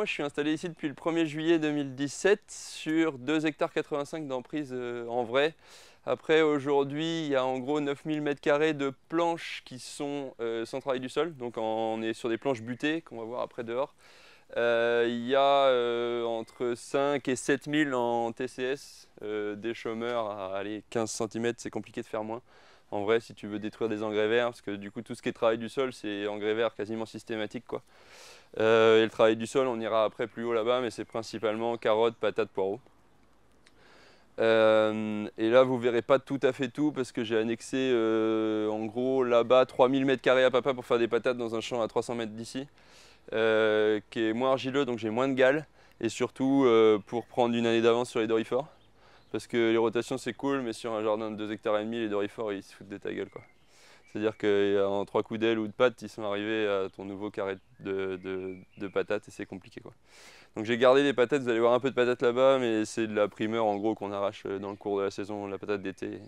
moi je suis installé ici depuis le 1er juillet 2017 sur 2,85 hectares d'emprise en vrai. Après aujourd'hui il y a en gros 9000 m² de planches qui sont sans travail du sol, donc on est sur des planches butées qu'on va voir après dehors. Il y a entre 5 et 7000 en TCS, des chômeurs à allez, 15 cm, c'est compliqué de faire moins. En vrai, si tu veux détruire des engrais verts, parce que du coup tout ce qui est travail du sol, c'est engrais verts quasiment systématique, quoi. Et le travail du sol, on ira après plus haut là-bas, mais c'est principalement carottes, patates, poireaux. Et là, vous ne verrez pas tout à fait tout, parce que j'ai annexé en gros là-bas 3000 m² à papa pour faire des patates dans un champ à 300 mètres d'ici, qui est moins argileux, donc j'ai moins de galles, et surtout pour prendre une année d'avance sur les dorifores. Parce que les rotations c'est cool, mais sur un jardin de 2,5 hectares, les dorifores ils se foutent de ta gueule, quoi. C'est-à-dire qu'en 3 coups d'aile ou de pattes, ils sont arrivés à ton nouveau carré de patates et c'est compliqué, quoi. Donc j'ai gardé les patates, vous allez voir un peu de patates là-bas, mais c'est de la primeur en gros qu'on arrache dans le cours de la saison, la patate d'été.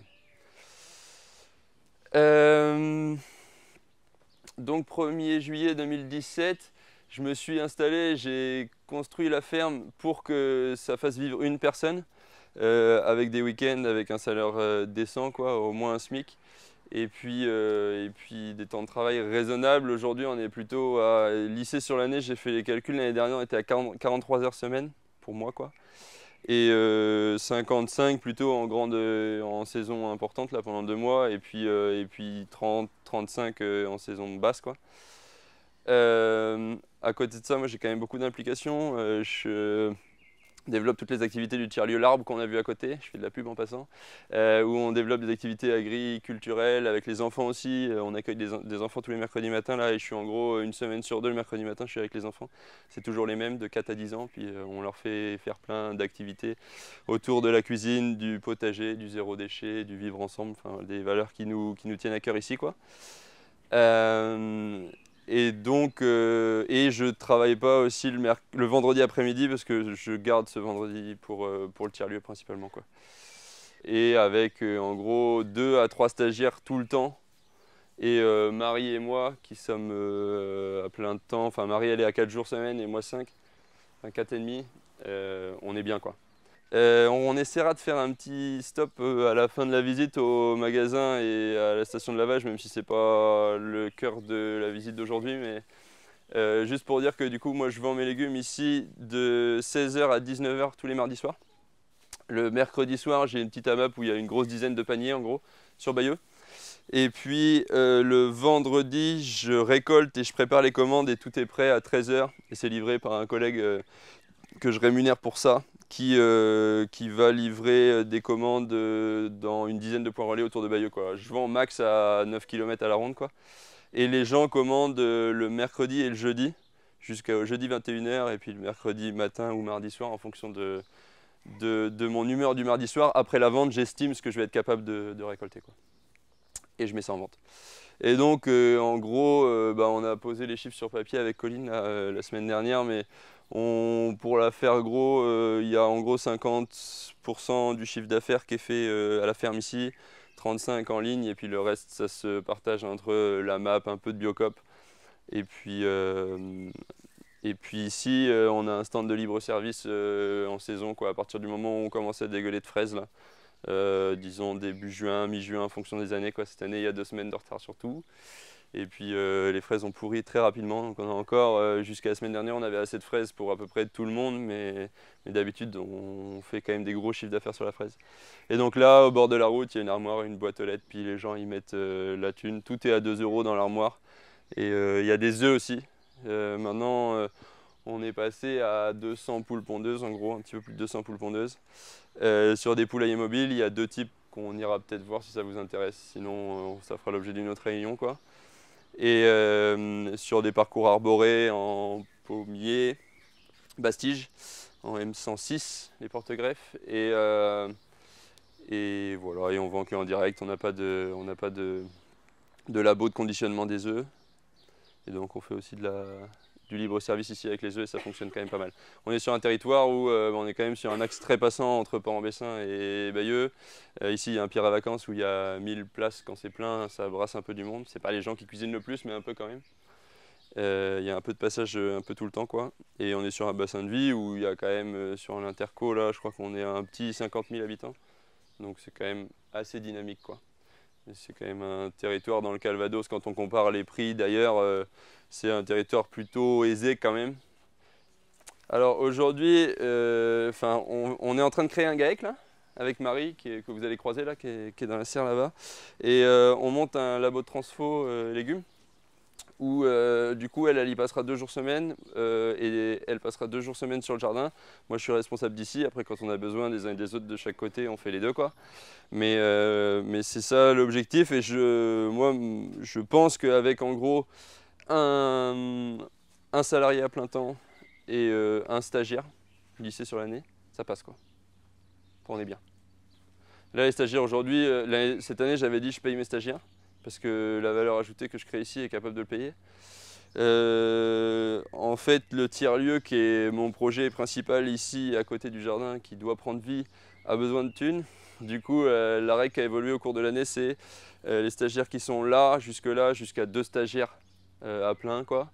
Donc 1er juillet 2017, je me suis installé, j'ai construit la ferme pour que ça fasse vivre une personne. Avec des week-ends, avec un salaire décent, quoi, au moins un SMIC, et puis des temps de travail raisonnables. Aujourd'hui on est plutôt à lycée sur l'année, j'ai fait les calculs, l'année dernière on était à 43 heures semaine pour moi, quoi, et 55 plutôt en saison importante là, pendant 2 mois, et puis 30-35 en saison basse, quoi. À côté de ça, moi j'ai quand même beaucoup d'implications. Je développe toutes les activités du tiers-lieu L'Arbre qu'on a vu à côté, je fais de la pub en passant, où on développe des activités agriculturelles avec les enfants aussi. On accueille des enfants tous les mercredis matins là, et je suis en gros une semaine sur 2 le mercredi matin, je suis avec les enfants. C'est toujours les mêmes de 4 à 10 ans, puis on leur fait faire plein d'activités autour de la cuisine, du potager, du zéro déchet, du vivre ensemble, enfin, des valeurs qui nous tiennent à cœur ici, quoi. Et je travaille pas aussi le vendredi après-midi, parce que je garde ce vendredi pour le tiers-lieu principalement, quoi. Et avec en gros 2 à 3 stagiaires tout le temps, et Marie et moi qui sommes à plein de temps, enfin Marie elle est à 4 jours semaine et moi 5, enfin 4,5, on est bien, quoi. On essaiera de faire un petit stop à la fin de la visite au magasin et à la station de lavage, même si c'est pas le cœur de la visite d'aujourd'hui, mais juste pour dire que du coup moi je vends mes légumes ici de 16 h à 19 h tous les mardis soirs. Le mercredi soir j'ai une petite AMAP où il y a une grosse dizaine de paniers en gros sur Bayeux. Et puis le vendredi je récolte et je prépare les commandes et tout est prêt à 13 h et c'est livré par un collègue que je rémunère pour ça, qui va livrer des commandes dans une dizaine de points relais autour de Bayeux, quoi. Je vends max à 9 km à la ronde, quoi. Et les gens commandent le mercredi et le jeudi, jusqu'au jeudi 21 h, et puis le mercredi matin ou mardi soir, en fonction de mon humeur du mardi soir. Après la vente, j'estime ce que je vais être capable de récolter, quoi. Et je mets ça en vente. Et donc, en gros, on a posé les chiffres sur papier avec Colin là, la semaine dernière, mais pour la faire gros, il y a en gros 50% du chiffre d'affaires qui est fait à la ferme ici, 35% en ligne, et puis le reste, ça se partage entre la MAP, un peu de Biocop, et puis ici, on a un stand de libre-service en saison, quoi, à partir du moment où on commence à dégueuler de fraises, là. Disons début juin, mi-juin, en fonction des années, quoi. Cette année il y a 2 semaines de retard surtout, et puis les fraises ont pourri très rapidement, donc on a encore, jusqu'à la semaine dernière on avait assez de fraises pour à peu près tout le monde, mais d'habitude on fait quand même des gros chiffres d'affaires sur la fraise. Et donc là au bord de la route il y a une armoire, une boîte aux lettres, puis les gens y mettent la thune, tout est à 2 € dans l'armoire, et il y a des œufs aussi, maintenant on est passé à 200 poules pondeuses, en gros, un petit peu plus de 200 poules pondeuses. Sur des poulaillers mobiles, il y a 2 types qu'on ira peut-être voir si ça vous intéresse, sinon ça fera l'objet d'une autre réunion, quoi. Et sur des parcours arborés en pommier, bastige, en M106, les porte-greffes. Et voilà, et on vend qu'en direct, on n'a pas de labo de conditionnement des œufs. Et donc on fait aussi du libre service ici avec les œufs, et ça fonctionne quand même pas mal. On est sur un territoire où on est quand même sur un axe très passant entre Port-en-Bessin et Bayeux. Ici il y a un pire à vacances où il y a 1000 places, quand c'est plein ça brasse un peu du monde. C'est pas les gens qui cuisinent le plus, mais un peu quand même. Il y a un peu de passage un peu tout le temps, quoi. Et on est sur un bassin de vie où il y a quand même, sur l'interco, là, je crois qu'on est à un petit 50 000 habitants. Donc c'est quand même assez dynamique, quoi. C'est quand même un territoire dans le Calvados, quand on compare les prix d'ailleurs, c'est un territoire plutôt aisé quand même. Alors aujourd'hui, on est en train de créer un GAEC là, avec Marie, que vous allez croiser là, qui est dans la serre là-bas. Et on monte un labo de transfo légumes, où du coup elle y passera 2 jours semaine, et elle passera 2 jours semaine sur le jardin. Moi je suis responsable d'ici, après quand on a besoin des uns et des autres de chaque côté, on fait les deux, quoi. Mais c'est ça l'objectif, et moi je pense qu'avec en gros un salarié à plein temps et un stagiaire lycée sur l'année, ça passe, quoi. On est bien. Là les stagiaires aujourd'hui, cette année j'avais dit je paye mes stagiaires, parce que la valeur ajoutée que je crée ici est capable de le payer. En fait, le tiers-lieu, qui est mon projet principal ici, à côté du jardin, qui doit prendre vie, a besoin de thunes. Du coup, la règle qui a évolué au cours de l'année, c'est les stagiaires qui sont là, jusque-là, jusqu'à 2 stagiaires à plein, quoi.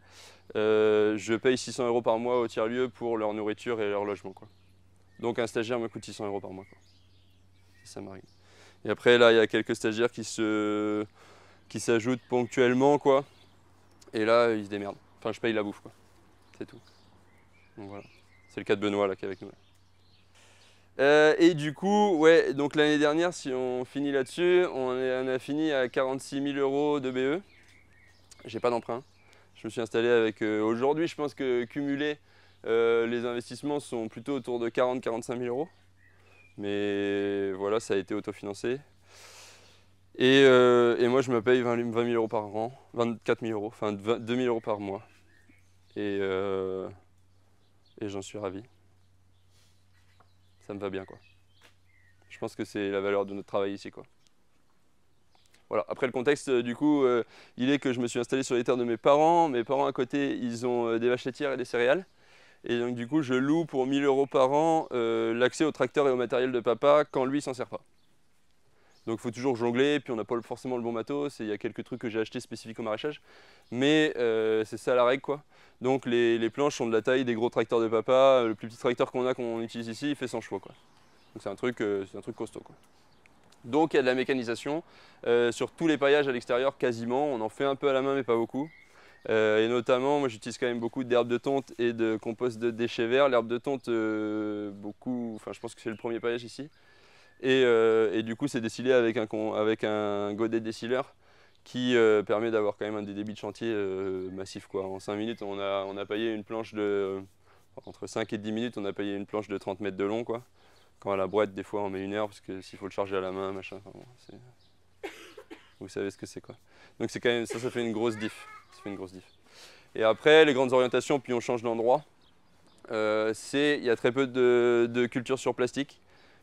Je paye 600 € par mois au tiers-lieu pour leur nourriture et leur logement, quoi. Donc un stagiaire me coûte 600 € par mois, quoi. Ça m'arrive. Et après, là, il y a quelques stagiaires qui s'ajoutent ponctuellement, quoi, et là ils se démerdent, enfin je paye la bouffe, quoi, c'est tout. Donc voilà, c'est le cas de Benoît là qui est avec nous là. Et du coup, ouais, donc l'année dernière, si on finit là-dessus, on a fini à 46 000 € de BE. J'ai pas d'emprunt, je me suis installé avec, aujourd'hui je pense que cumulé, les investissements sont plutôt autour de 40 000 à 45 000 €, mais voilà, ça a été autofinancé. Et moi, je me paye 20 000 € par an, 24 000 €, enfin 2 000 € par mois. Et j'en suis ravi. Ça me va bien, quoi. Je pense que c'est la valeur de notre travail ici, quoi. Voilà. Après, le contexte, du coup, il est que je me suis installé sur les terres de mes parents. Mes parents, à côté, ils ont des vaches laitières et des céréales. Et donc, du coup, je loue pour 1 000 € par an l'accès au tracteur et au matériel de papa quand lui s'en sert pas. Donc il faut toujours jongler, puis on n'a pas forcément le bon matos, et il y a quelques trucs que j'ai achetés spécifiques au maraîchage. Mais c'est ça la règle, quoi. Donc les planches sont de la taille des gros tracteurs de papa. Le plus petit tracteur qu'on utilise ici, il fait 100 chevaux, quoi. Donc c'est un truc costaud, quoi. Donc il y a de la mécanisation sur tous les paillages à l'extérieur quasiment. On en fait un peu à la main, mais pas beaucoup. Et notamment, moi j'utilise quand même beaucoup d'herbes de tonte et de compost de déchets verts. L'herbe de tonte, beaucoup, enfin je pense que c'est le premier paillage ici. Et du coup, c'est dessillé avec un godet dessilleur qui permet d'avoir quand même un des débits de chantier massif, quoi. En 5 minutes, on a paillé une planche de... entre 5 et 10 minutes, on a paillé une planche de 30 mètres de long, quoi. Quand à la boîte, des fois, on met 1 heure, parce que s'il faut le charger à la main, machin, enfin bon, vous savez ce que c'est, quoi. Donc c'est quand même... ça fait une grosse diff. Ça fait une grosse diff. Et après, les grandes orientations, puis on change d'endroit. Il y a très peu de culture sur plastique.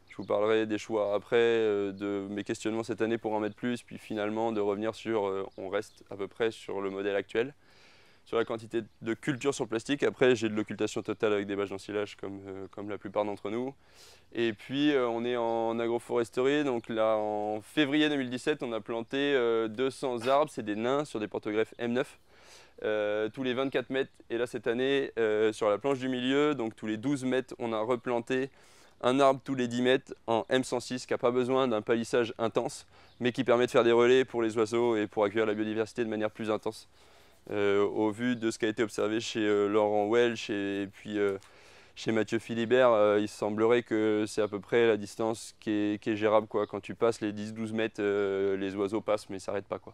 Je vous parlerai des choix après, de mes questionnements cette année pour en mettre plus, puis finalement de revenir sur, on reste à peu près sur le modèle actuel, sur la quantité de culture sur le plastique. Après, j'ai de l'occultation totale avec des bâches d'ensilage comme la plupart d'entre nous. Et puis, on est en agroforesterie, donc là, en février 2017, on a planté 200 arbres, c'est des nains, sur des porte-greffes M9, tous les 24 mètres. Et là, cette année, sur la planche du milieu, donc tous les 12 mètres, on a replanté un arbre tous les 10 mètres en M106 qui n'a pas besoin d'un palissage intense, mais qui permet de faire des relais pour les oiseaux et pour accueillir la biodiversité de manière plus intense, au vu de ce qui a été observé chez Laurent Welsh et puis chez Mathieu Philibert. Il semblerait que c'est à peu près la distance qui est gérable, quoi. Quand tu passes les 10-12 mètres, les oiseaux passent mais ne s'arrêtent pas, quoi.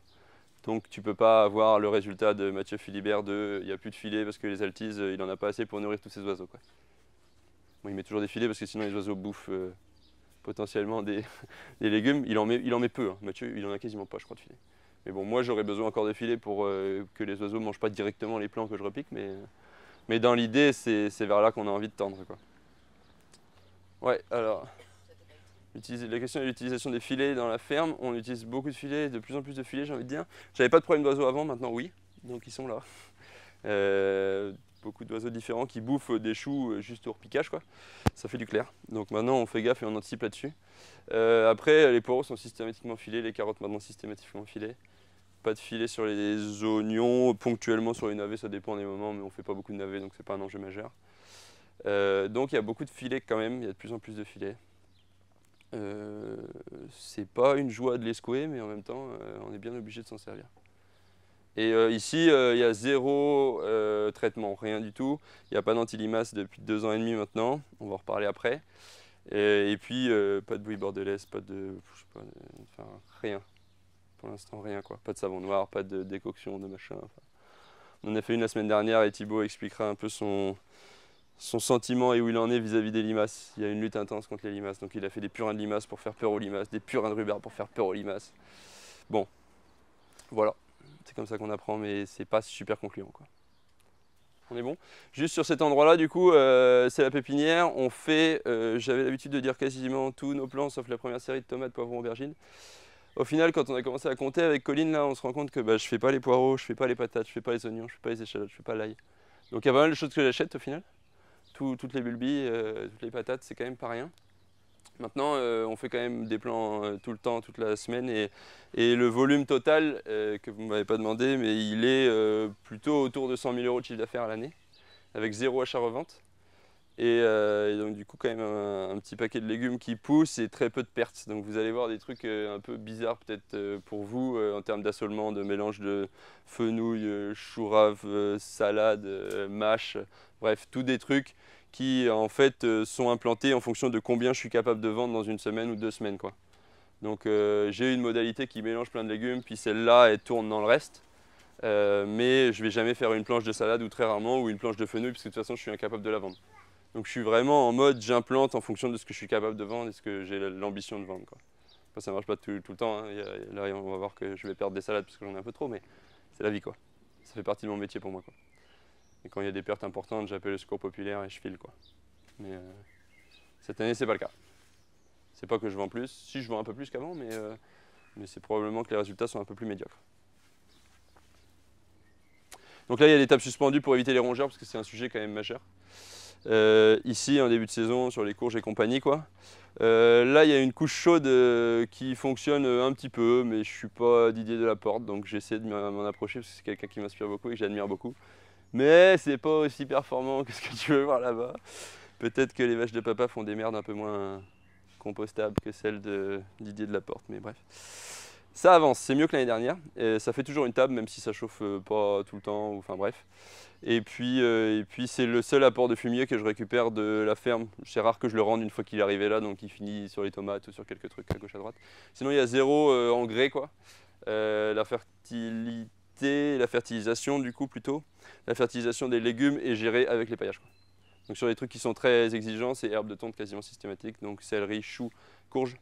Donc tu ne peux pas avoir le résultat de Mathieu Philibert de il n'y a plus de filets parce que les altises, il n'en a pas assez pour nourrir tous ces oiseaux, quoi. Bon, il met toujours des filets parce que sinon les oiseaux bouffent potentiellement des légumes. Il en met peu, hein. Mathieu, il en a quasiment pas, je crois, de filets. Mais bon, moi j'aurais besoin encore de filets pour que les oiseaux ne mangent pas directement les plants que je repique. Mais dans l'idée, c'est vers là qu'on a envie de tendre, quoi. Ouais, alors, la question de l'utilisation des filets dans la ferme. On utilise beaucoup de filets, de plus en plus de filets, j'ai envie de dire. J'avais pas de problème d'oiseaux avant, maintenant oui. Donc ils sont là. Beaucoup d'oiseaux différents qui bouffent des choux juste au repiquage, quoi. Ça fait du clair. Donc maintenant on fait gaffe et on anticipe là-dessus. Après, les poireaux sont systématiquement filés, les carottes maintenant systématiquement filées. pas de filet sur les oignons, ponctuellement sur les navets, ça dépend des moments, mais on ne fait pas beaucoup de navets, donc c'est pas un enjeu majeur. Donc il y a beaucoup de filets quand même, il y a de plus en plus de filets. C'est pas une joie de les secouer, mais en même temps, on est bien obligé de s'en servir. Et ici, il y a zéro traitement, rien du tout. Il n'y a pas d'antilimace depuis 2 ans et demi maintenant, on va en reparler après. Et puis, pas de bouillie bordelaise, pas de, je sais pas, enfin, rien. Pour l'instant, rien quoi. Pas de savon noir, pas de décoction, de machin. Enfin, on en a fait une la semaine dernière et Thibaut expliquera un peu son sentiment et où il en est vis-à-vis des limaces. Il y a une lutte intense contre les limaces. Donc il a fait des purins de limaces pour faire peur aux limaces, des purins de rhubarbe pour faire peur aux limaces. Bon, voilà. C'est comme ça qu'on apprend, mais c'est pas super concluant quoi. On est bon. Juste sur cet endroit-là, du coup, c'est la pépinière. On fait, j'avais l'habitude de dire quasiment tous nos plants, sauf la première série de tomates, poivrons, aubergines. Au final, quand on a commencé à compter avec Colin, là, on se rend compte que bah, je fais pas les poireaux, je fais pas les patates, je fais pas les oignons, je fais pas les échalotes, je fais pas l'ail. Donc il y a pas mal de choses que j'achète au final. Toutes les bulbies, toutes les patates, c'est quand même pas rien. Maintenant, on fait quand même des plans tout le temps, toute la semaine, et le volume total, que vous ne m'avez pas demandé, mais il est plutôt autour de 100 000 € de chiffre d'affaires à l'année, avec 0 achat-revente. Et donc du coup, quand même un petit paquet de légumes qui poussent et très peu de pertes. Donc vous allez voir des trucs un peu bizarres peut-être pour vous, en termes d'assolement, de mélange de fenouil, chourave, salade, mâche, bref, tous des trucs qui en fait sont implantés en fonction de combien je suis capable de vendre dans une semaine ou 2 semaines quoi. Donc j'ai une modalité qui mélange plein de légumes, puis celle-là elle tourne dans le reste. Mais je vais jamais faire une planche de salade ou très rarement, ou une planche de fenouil, parce que de toute façon je suis incapable de la vendre. Donc je suis vraiment en mode j'implante en fonction de ce que je suis capable de vendre et ce que j'ai l'ambition de vendre quoi. Enfin, ça ne marche pas tout le temps, hein. Là on va voir que je vais perdre des salades parce que j'en ai un peu trop, mais c'est la vie quoi. Ça fait partie de mon métier pour moi quoi. Et quand il y a des pertes importantes, j'appelle le secours populaire et je file quoi. Mais cette année, c'est pas le cas. C'est pas que je vends plus. Si, je vends un peu plus qu'avant, mais c'est probablement que les résultats sont un peu plus médiocres. Donc là, il y a des tables suspendues pour éviter les rongeurs parce que c'est un sujet quand même majeur. Ici, en début de saison, sur les courges et compagnie quoi. Là, il y a une couche chaude qui fonctionne un petit peu, mais je suis pas Didier Delaporte, donc j'essaie de m'en approcher parce que c'est quelqu'un qui m'inspire beaucoup et que j'admire beaucoup. Mais c'est pas aussi performant que ce que tu veux voir là-bas. Peut-être que les vaches de papa font des merdes un peu moins compostables que celles de Didier Delaporte, mais bref. Ça avance, c'est mieux que l'année dernière. Et ça fait toujours une table, même si ça chauffe pas tout le temps, enfin bref. Et puis c'est le seul apport de fumier que je récupère de la ferme. C'est rare que je le rende une fois qu'il est arrivé là, donc il finit sur les tomates ou sur quelques trucs à gauche à droite. Sinon il y a 0 engrais quoi. La fertilisation du coup plutôt, la fertilisation des légumes est gérée avec les paillages quoi. Donc sur les trucs qui sont très exigeants, c'est herbes de tonte quasiment systématique, donc céleri, choux, courges.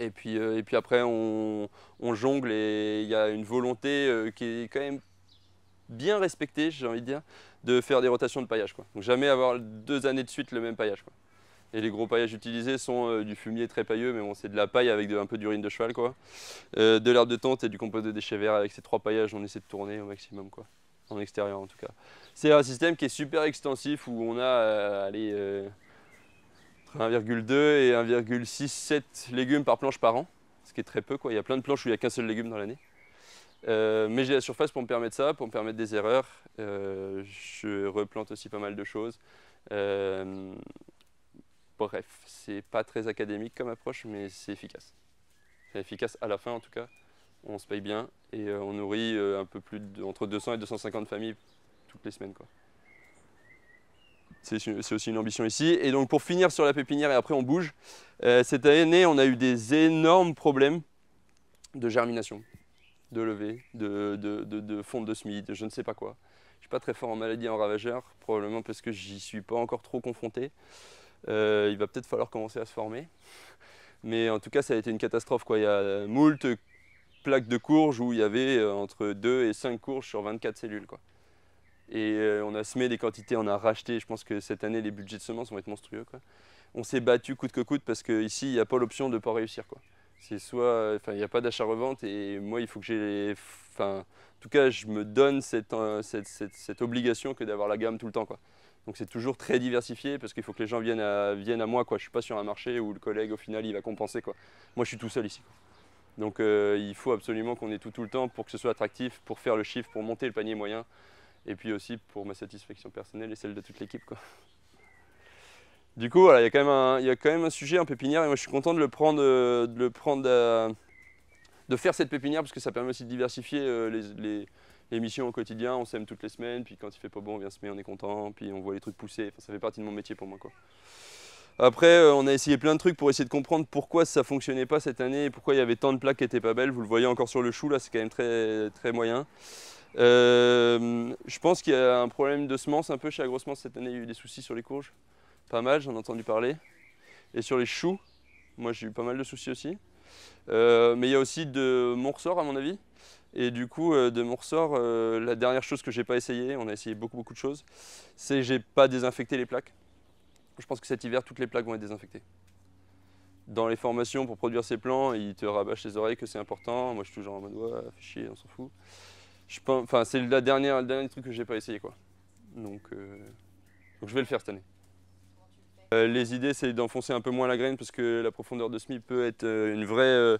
Et puis après on jongle et il y a une volonté qui est quand même bien respectée, j'ai envie de dire, de faire des rotations de paillage quoi. Donc jamais avoir 2 années de suite le même paillage quoi. Et les gros paillages utilisés sont du fumier très pailleux, mais bon, c'est de la paille avec un peu d'urine de cheval, quoi. De l'herbe de tente et du compost de déchets verts. Avec ces 3 paillages, on essaie de tourner au maximum, quoi. En extérieur, en tout cas. C'est un système qui est super extensif où on a 1,2 et 1,67 légumes par planche par an, ce qui est très peu, quoi. Il y a plein de planches où il n'y a qu'un seul légume dans l'année. Mais j'ai la surface pour me permettre ça, pour me permettre des erreurs. Je replante aussi pas mal de choses. Bref, c'est pas très académique comme approche, mais c'est efficace. C'est efficace à la fin en tout cas. On se paye bien et on nourrit un peu plus entre 200 et 250 familles toutes les semaines quoi. C'est aussi une ambition ici. Et donc pour finir sur la pépinière et après on bouge, cette année on a eu des énormes problèmes de germination, de levée, de fonte de semis, de je ne sais pas quoi. Je suis pas très fort en maladies et en ravageurs, probablement parce que j'y suis pas encore trop confronté. Il va peut-être falloir commencer à se former, mais en tout cas ça a été une catastrophe quoi. Il y a moult plaques de courges où il y avait entre 2 et 5 courges sur 24 cellules quoi. Et on a semé des quantités, on a racheté, je pense que cette année les budgets de semences vont être monstrueux quoi. On s'est battu coûte que coûte parce qu'ici il n'y a pas l'option de ne pas réussir quoi. C'est soit, enfin il n'y a pas d'achat-revente et moi il faut que j'ai, enfin en tout cas je me donne cette obligation que d'avoir la gamme tout le temps quoi. Donc c'est toujours très diversifié parce qu'il faut que les gens viennent à moi quoi. Je suis pas sur un marché où le collègue au final il va compenser quoi. Moi je suis tout seul ici. Donc il faut absolument qu'on ait tout le temps pour que ce soit attractif, pour faire le chiffre, pour monter le panier moyen, et puis aussi pour ma satisfaction personnelle et celle de toute l'équipe, quoi. Du coup, voilà, il y a quand même un sujet en pépinière, et moi je suis content de le prendre, de faire cette pépinière, parce que ça permet aussi de diversifier les missions au quotidien. On sème toutes les semaines, puis quand il fait pas bon, on vient semer, on est content, puis on voit les trucs pousser. Enfin, ça fait partie de mon métier pour moi, quoi. Après, on a essayé plein de trucs pour essayer de comprendre pourquoi ça fonctionnait pas cette année, et pourquoi il y avait tant de plaques qui étaient pas belles. Vous le voyez encore sur le chou, là, c'est quand même très, très moyen. Je pense qu'il y a un problème de semence un peu chez AgroSemence cette année. Il y a eu des soucis sur les courges, pas mal, j'en ai entendu parler. Et sur les choux, moi j'ai eu pas mal de soucis aussi. Mais il y a aussi de mon ressort à mon avis. Et du coup, de mon ressort, la dernière chose que j'ai pas essayé, on a essayé beaucoup de choses, c'est que j'ai pas désinfecté les plaques. Je pense que cet hiver, toutes les plaques vont être désinfectées. Dans les formations pour produire ces plans, ils te rabâchent les oreilles que c'est important. Moi je suis toujours en mode ouais, fais chier, on s'en fout. Enfin, c'est le dernier truc que j'ai pas essayé, quoi. Donc je vais le faire cette année. Les idées, c'est d'enfoncer un peu moins la graine, parce que la profondeur de semis peut être une vraie,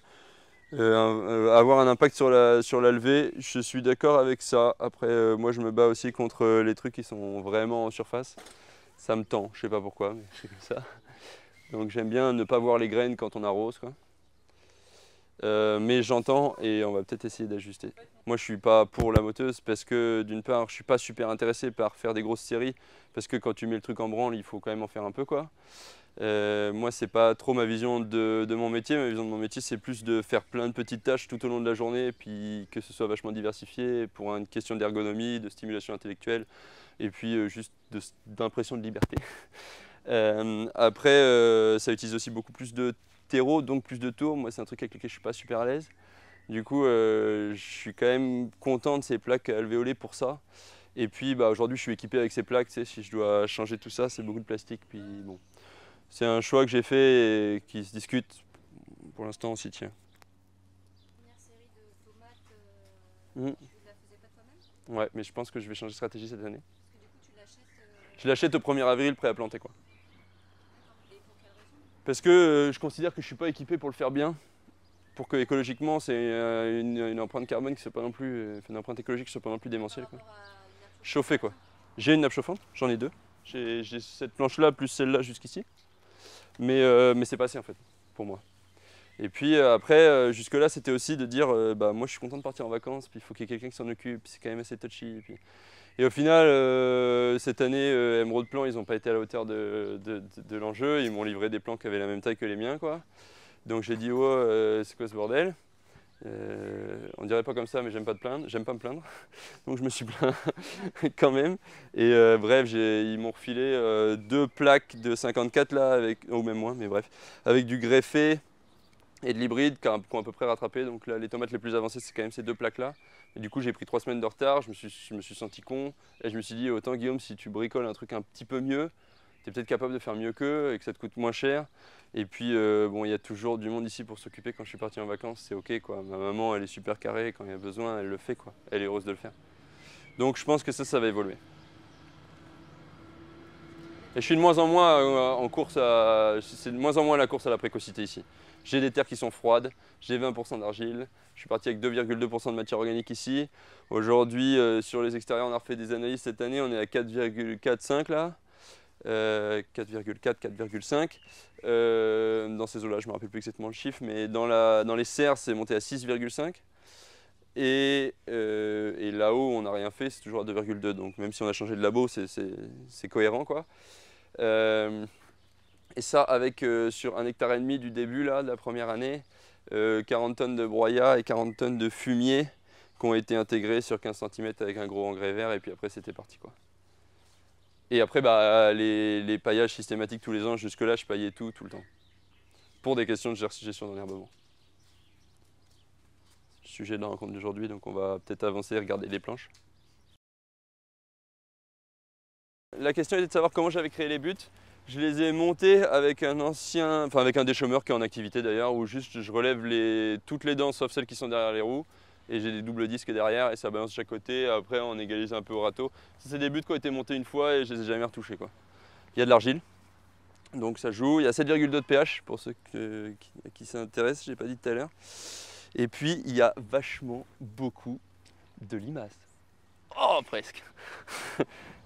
avoir un impact sur la levée. Je suis d'accord avec ça. Après, moi, je me bats aussi contre les trucs qui sont vraiment en surface. Ça me tend, je sais pas pourquoi, mais c'est comme ça. Donc j'aime bien ne pas voir les graines quand on arrose, quoi. Mais j'entends, et on va peut-être essayer d'ajuster. Moi je suis pas pour la moteuse, parce que d'une part je suis pas super intéressé par faire des grosses séries, parce que quand tu mets le truc en branle il faut quand même en faire un peu, quoi. Moi c'est pas trop ma vision de mon métier. Ma vision de mon métier, c'est plus de faire plein de petites tâches tout au long de la journée, puis que ce soit vachement diversifié pour une question d'ergonomie, de stimulation intellectuelle, et puis juste d'impression de liberté. Après ça utilise aussi beaucoup plus de terreau, donc plus de tours. Moi c'est un truc avec lequel je suis pas super à l'aise. Du coup je suis quand même content de ces plaques alvéolées pour ça. Et puis bah, aujourd'hui je suis équipé avec ces plaques, tu sais, si je dois changer tout ça, c'est beaucoup de plastique. Puis bon, c'est un choix que j'ai fait et qui se discute. Pour l'instant on s'y tient. La première série de tomates, tu la faisais pas toi-même ? Ouais, mais je pense que je vais changer de stratégie cette année. Parce que du coup, tu l'achètes... Je l'achète au 1er avril prêt à planter, quoi. Parce que je considère que je ne suis pas équipé pour le faire bien, pour que écologiquement, c'est une empreinte carbone qui soit pas non plus, une empreinte écologique qui soit pas non plus démentielle, quoi. Chauffée, quoi. J'ai une nappe chauffante, j'en ai deux. J'ai cette planche-là plus celle-là jusqu'ici, mais c'est pas assez en fait pour moi. Et puis après, jusque-là, c'était aussi de dire, bah moi je suis content de partir en vacances, puis il faut qu'il y ait quelqu'un qui s'en occupe, c'est quand même assez touchy. Et au final, cette année, Emeraud Plant, ils n'ont pas été à la hauteur de l'enjeu. Ils m'ont livré des plans qui avaient la même taille que les miens, quoi. Donc j'ai dit, oh, c'est quoi ce bordel? On dirait pas comme ça, mais j'aime pas me plaindre. Donc je me suis plaint quand même. Et bref, ils m'ont refilé deux plaques de 54 là, avec, ou même moins, mais bref, avec du greffé et de l'hybride qui ont à peu près rattrapé. Donc là, les tomates les plus avancées, c'est quand même ces deux plaques là. Et du coup, j'ai pris 3 semaines de retard, je me suis senti con. Et je me suis dit, autant Guillaume, si tu bricoles un truc un petit peu mieux, tu es peut-être capable de faire mieux qu'eux et que ça te coûte moins cher. Et puis, bon, il y a toujours du monde ici pour s'occuper. Quand je suis parti en vacances, c'est ok, quoi. Ma maman, elle est super carrée, quand il y a besoin, elle le fait, quoi. Elle est heureuse de le faire. Donc je pense que ça va évoluer. Et je suis de moins en moins en course à... C'est de moins en moins la course à la précocité ici. J'ai des terres qui sont froides, j'ai 20% d'argile, je suis parti avec 2,2% de matière organique ici. Aujourd'hui, sur les extérieurs, on a refait des analyses cette année, on est à 4,45 là. 4,4, 4,5. Dans ces eaux-là, je ne me rappelle plus exactement le chiffre, mais dans les serres, c'est monté à 6,5. Et là-haut, on n'a rien fait, c'est toujours à 2,2. Donc même si on a changé de labo, c'est cohérent, quoi. Et ça avec sur 1,5 hectare du début là, de la première année, 40 tonnes de broyat et 40 tonnes de fumier qui ont été intégrées sur 15 cm avec un gros engrais vert, et puis après c'était parti, quoi. Et après bah, les paillages systématiques tous les ans. Jusque là je paillais tout le temps. Pour des questions de gestion d'enherbement. Sujet de la rencontre d'aujourd'hui, donc on va peut-être avancer et regarder les planches. La question était de savoir comment j'avais créé les buts. Je les ai montés avec un déchaumeur qui est en activité d'ailleurs, où juste je relève toutes les dents sauf celles qui sont derrière les roues, et j'ai des doubles disques derrière et ça balance de chaque côté. Après on égalise un peu au râteau. Ça, c'est des buts qui ont été montés une fois et je les ai jamais retouchés, quoi. Il y a de l'argile, donc ça joue. Il y a 7,2 de pH pour ceux à qui ça intéresse, j'ai pas dit tout à l'heure. Et puis, il y a vachement beaucoup de limaces. Oh, presque.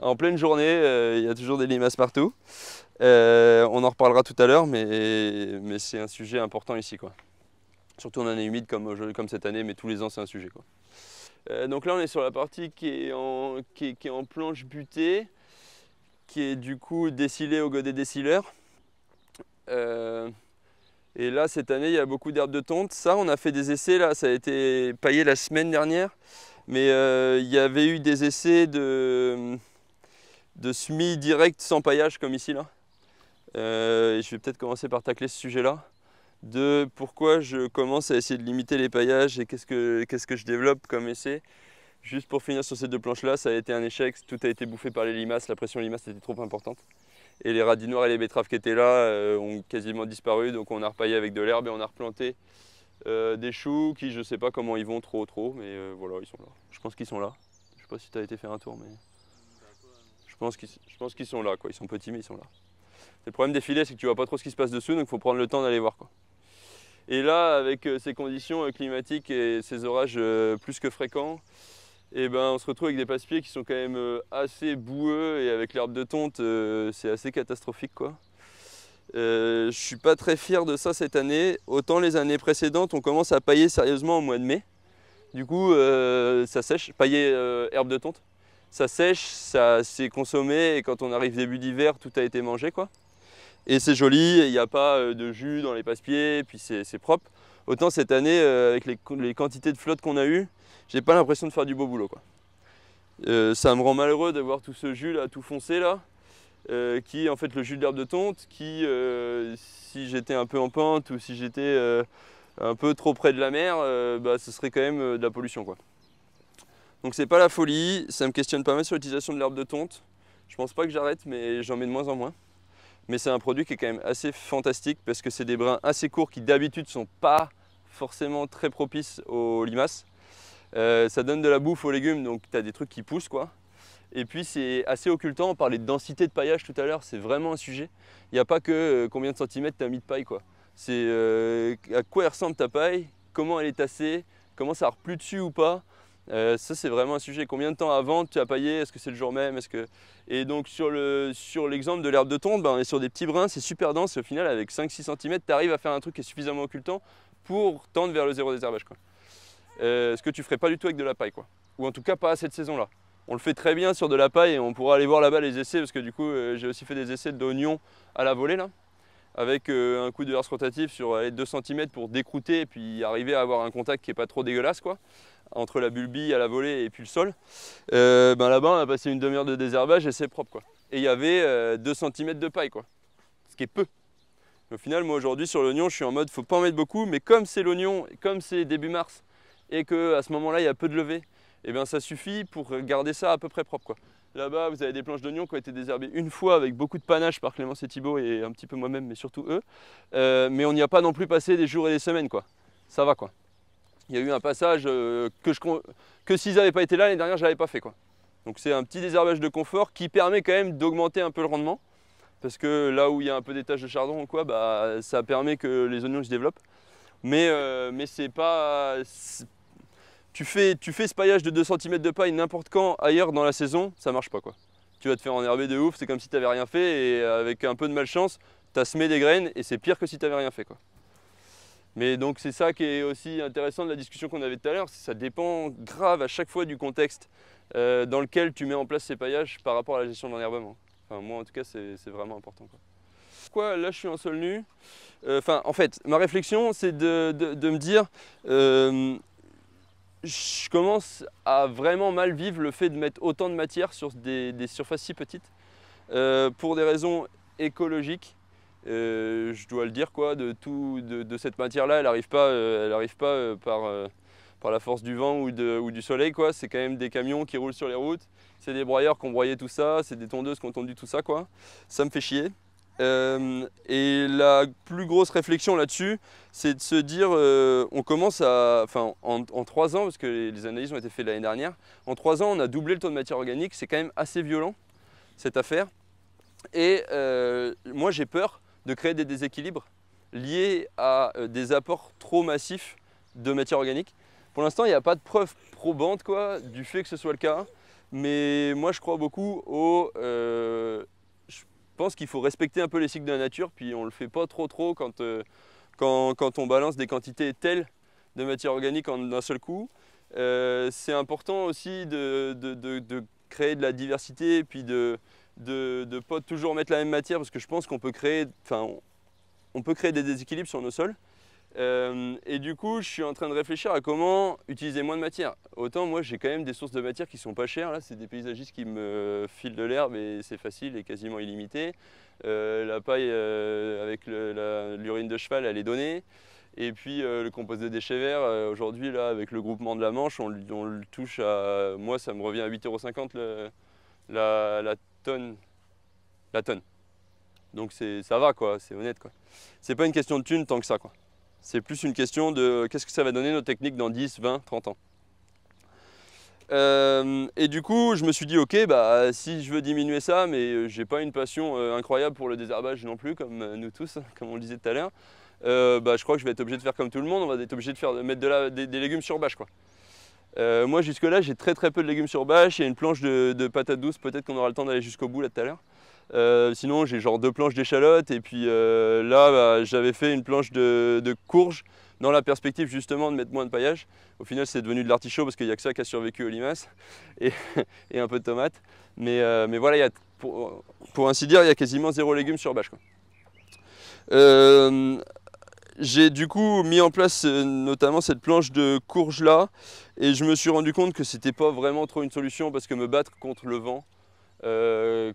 En pleine journée, il y a toujours des limaces partout. On en reparlera tout à l'heure, mais c'est un sujet important ici, quoi. Surtout en année humide comme cette année, mais tous les ans, c'est un sujet, quoi. Donc là, on est sur la partie qui est en planche butée, qui est du coup décilée au godet décileur. Et là, cette année, il y a beaucoup d'herbes de tonte. Ça, on a fait des essais, là, ça a été paillé la semaine dernière. Mais il y avait eu des essais de semis direct sans paillage, comme ici, là. Et je vais peut-être commencer par tacler ce sujet-là, de pourquoi je commence à essayer de limiter les paillages et qu'est-ce que je développe comme essai. Juste pour finir sur ces deux planches-là, ça a été un échec, tout a été bouffé par les limaces, la pression limace était trop importante. Et les radis noirs et les betteraves qui étaient là ont quasiment disparu, donc on a repaillé avec de l'herbe et on a replanté des choux qui, je sais pas comment ils vont trop, mais voilà, ils sont là. Je pense qu'ils sont là. Je sais pas si tu as été faire un tour, mais je pense qu'ils sont là, quoi. Ils sont petits, mais ils sont là. Le problème des filets, c'est que tu vois pas trop ce qui se passe dessus, donc il faut prendre le temps d'aller voir, quoi. Et là, avec ces conditions climatiques et ces orages plus que fréquents, eh ben, on se retrouve avec des passe-pieds qui sont quand même assez boueux, et avec l'herbe de tonte, c'est assez catastrophique, quoi. Je suis pas très fier de ça cette année. Autant les années précédentes, on commence à pailler sérieusement au mois de mai. Du coup, ça sèche, pailler herbe de tonte. Ça sèche, ça s'est consommé, et quand on arrive début d'hiver, tout a été mangé, quoi. Et c'est joli, il n'y a pas de jus dans les passe-pieds, puis c'est propre. Autant cette année, avec les quantités de flotte qu'on a eues, j'ai pas l'impression de faire du beau boulot, quoi. Ça me rend malheureux d'avoir tout ce jus là, tout foncé là, qui est en fait le jus de l'herbe de tonte, qui, si j'étais un peu en pente ou si j'étais un peu trop près de la mer, bah, ce serait quand même de la pollution, quoi. Donc c'est pas la folie, ça me questionne pas mal sur l'utilisation de l'herbe de tonte. Je pense pas que j'arrête, mais j'en mets de moins en moins. Mais c'est un produit qui est quand même assez fantastique parce que c'est des brins assez courts qui d'habitude ne sont pas forcément très propices aux limaces. Ça donne de la bouffe aux légumes, donc tu as des trucs qui poussent, quoi. Et puis c'est assez occultant, on parlait de densité de paillage tout à l'heure, c'est vraiment un sujet. Il n'y a pas que combien de centimètres tu as mis de paille, quoi. C'est à quoi elle ressemble ta paille, comment elle est tassée, comment ça replut dessus ou pas. Ça c'est vraiment un sujet, combien de temps avant tu as paillé, est-ce que c'est le jour même, est-ce que... Et donc sur l'exemple de l'herbe de tonte, ben, on est sur des petits brins, c'est super dense, et au final avec 5-6 cm tu arrives à faire un truc qui est suffisamment occultant pour tendre vers le zéro désherbage, quoi. Ce que tu ferais pas du tout avec de la paille, quoi. Ou en tout cas pas à cette saison là. On le fait très bien sur de la paille, et on pourra aller voir là-bas les essais, parce que du coup j'ai aussi fait des essais d'oignons à la volée là, avec un coup de herse rotatif sur 2 cm pour décrouter et puis arriver à avoir un contact qui est pas trop dégueulasse, quoi, entre la bulbie à la volée et puis le sol. Ben là-bas on a passé une demi-heure de désherbage et c'est propre, quoi. Et il y avait 2 cm de paille, quoi, ce qui est peu. Mais au final, moi aujourd'hui sur l'oignon je suis en mode faut pas en mettre beaucoup, mais comme c'est l'oignon, comme c'est début mars et qu'à ce moment-là il y a peu de levée, et bien ça suffit pour garder ça à peu près propre, quoi. Là-bas, vous avez des planches d'oignons qui ont été désherbées une fois avec beaucoup de panache par Clémence et Thibaut et un petit peu moi-même, mais surtout eux. Mais on n'y a pas non plus passé des jours et des semaines, quoi. Ça va, quoi. Il y a eu un passage que s'ils n'avaient pas été là l'année dernière, je l'avais pas fait, quoi. Donc c'est un petit désherbage de confort qui permet quand même d'augmenter un peu le rendement, parce que là où il y a un peu des taches de chardon ou quoi, bah, ça permet que les oignons se développent. Mais c'est pas... Tu fais ce paillage de 2 cm de paille n'importe quand ailleurs dans la saison, ça marche pas, quoi. Tu vas te faire enherber de ouf, c'est comme si tu n'avais rien fait, et avec un peu de malchance, tu as semé des graines et c'est pire que si tu n'avais rien fait, quoi. Mais donc c'est ça qui est aussi intéressant de la discussion qu'on avait tout à l'heure, ça dépend grave à chaque fois du contexte dans lequel tu mets en place ces paillages par rapport à la gestion de l'enherbement. Enfin moi en tout cas c'est vraiment important, quoi. Pourquoi là je suis en sol nu? En fait ma réflexion c'est de me dire... je commence à vraiment mal vivre le fait de mettre autant de matière sur des surfaces si petites pour des raisons écologiques, je dois le dire, quoi. De cette matière là, elle n'arrive pas, par la force du vent ou du soleil, quoi. C'est quand même des camions qui roulent sur les routes, c'est des broyeurs qui ont broyé tout ça, c'est des tondeuses qui ont tondu tout ça, quoi. Ça me fait chier. Et la plus grosse réflexion là-dessus, c'est de se dire, on commence à, en 3 ans, parce que les analyses ont été faites l'année dernière, en 3 ans on a doublé le taux de matière organique, c'est quand même assez violent cette affaire. Et moi j'ai peur de créer des déséquilibres liés à des apports trop massifs de matière organique. Pour l'instant, il n'y a pas de preuve probante quoi, du fait que ce soit le cas. Mais moi, je crois beaucoup au... je pense qu'il faut respecter un peu les cycles de la nature, puis on ne le fait pas trop quand on balance des quantités telles de matière organique d'un seul coup. C'est important aussi de créer de la diversité et puis de ne pas toujours mettre la même matière, parce que je pense qu'on peut créer, on peut créer des déséquilibres sur nos sols. Et du coup, je suis en train de réfléchir à comment utiliser moins de matière. Autant moi, j'ai quand même des sources de matière qui sont pas chères. Là, c'est des paysagistes qui me filent de l'herbe et c'est facile et quasiment illimité. La paille avec l'urine de cheval, elle est donnée. Et puis le compost de déchets verts, aujourd'hui, là, avec le groupement de la Manche, on le touche à... Moi, ça me revient à 8,50 € la tonne. La tonne. Donc ça va, quoi. C'est honnête, quoi. C'est pas une question de thune tant que ça, quoi. C'est plus une question de qu'est-ce que ça va donner nos techniques dans 10, 20, 30 ans. Et du coup, je me suis dit, ok, bah, si je veux diminuer ça, mais j'ai pas une passion incroyable pour le désherbage non plus, comme nous tous, comme on le disait tout à l'heure, bah, je crois que je vais être obligé de faire comme tout le monde, on va être obligé de mettre des légumes sur bâche, quoi. Moi, jusque-là, j'ai très peu de légumes sur bâche et une planche de patates douces, peut-être qu'on aura le temps d'aller jusqu'au bout là tout à l'heure. Sinon j'ai genre 2 planches d'échalotes et puis là bah, j'avais fait une planche de courge dans la perspective justement de mettre moins de paillage. Au final c'est devenu de l'artichaut parce qu'il n'y a que ça qui a survécu aux limaces et un peu de tomates. Mais voilà, y a, pour ainsi dire, il y a quasiment 0 légumes sur bâche, quoi. J'ai du coup mis en place notamment cette planche de courge là et je me suis rendu compte que c'était pas vraiment trop une solution parce que me battre contre le vent,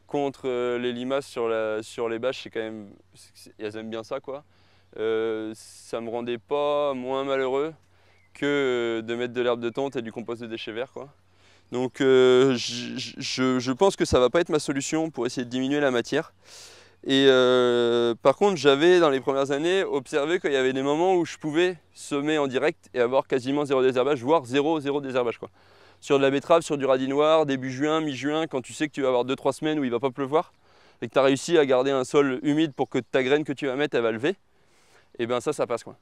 contre les limaces sur les bâches, c'est quand même, elles aiment bien ça, quoi. Ça me rendait pas moins malheureux que de mettre de l'herbe de tonte et du compost de déchets verts, quoi. Donc je pense que ça va pas être ma solution pour essayer de diminuer la matière. Et par contre, j'avais dans les premières années observé qu'il y avait des moments où je pouvais semer en direct et avoir quasiment 0 désherbage, voire 0 désherbage, quoi. Sur de la betterave, sur du radis noir, début juin, mi-juin, quand tu sais que tu vas avoir 2-3 semaines où il ne va pas pleuvoir et que tu as réussi à garder un sol humide pour que ta graine que tu vas mettre, elle va lever, et bien ça passe, quoi.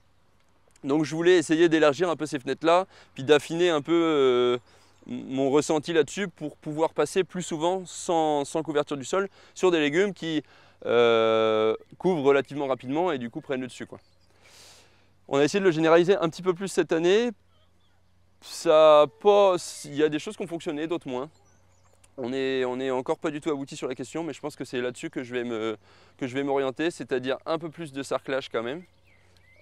Donc je voulais essayer d'élargir un peu ces fenêtres-là, puis d'affiner un peu mon ressenti là-dessus pour pouvoir passer plus souvent sans couverture du sol sur des légumes qui couvrent relativement rapidement et du coup prennent le dessus, quoi. On a essayé de le généraliser un petit peu plus cette année. Ça passe, il y a des choses qui ont fonctionné, d'autres moins. On est encore pas du tout abouti sur la question, mais je pense que c'est là-dessus que je vais m'orienter, c'est-à-dire un peu plus de sarclage quand même,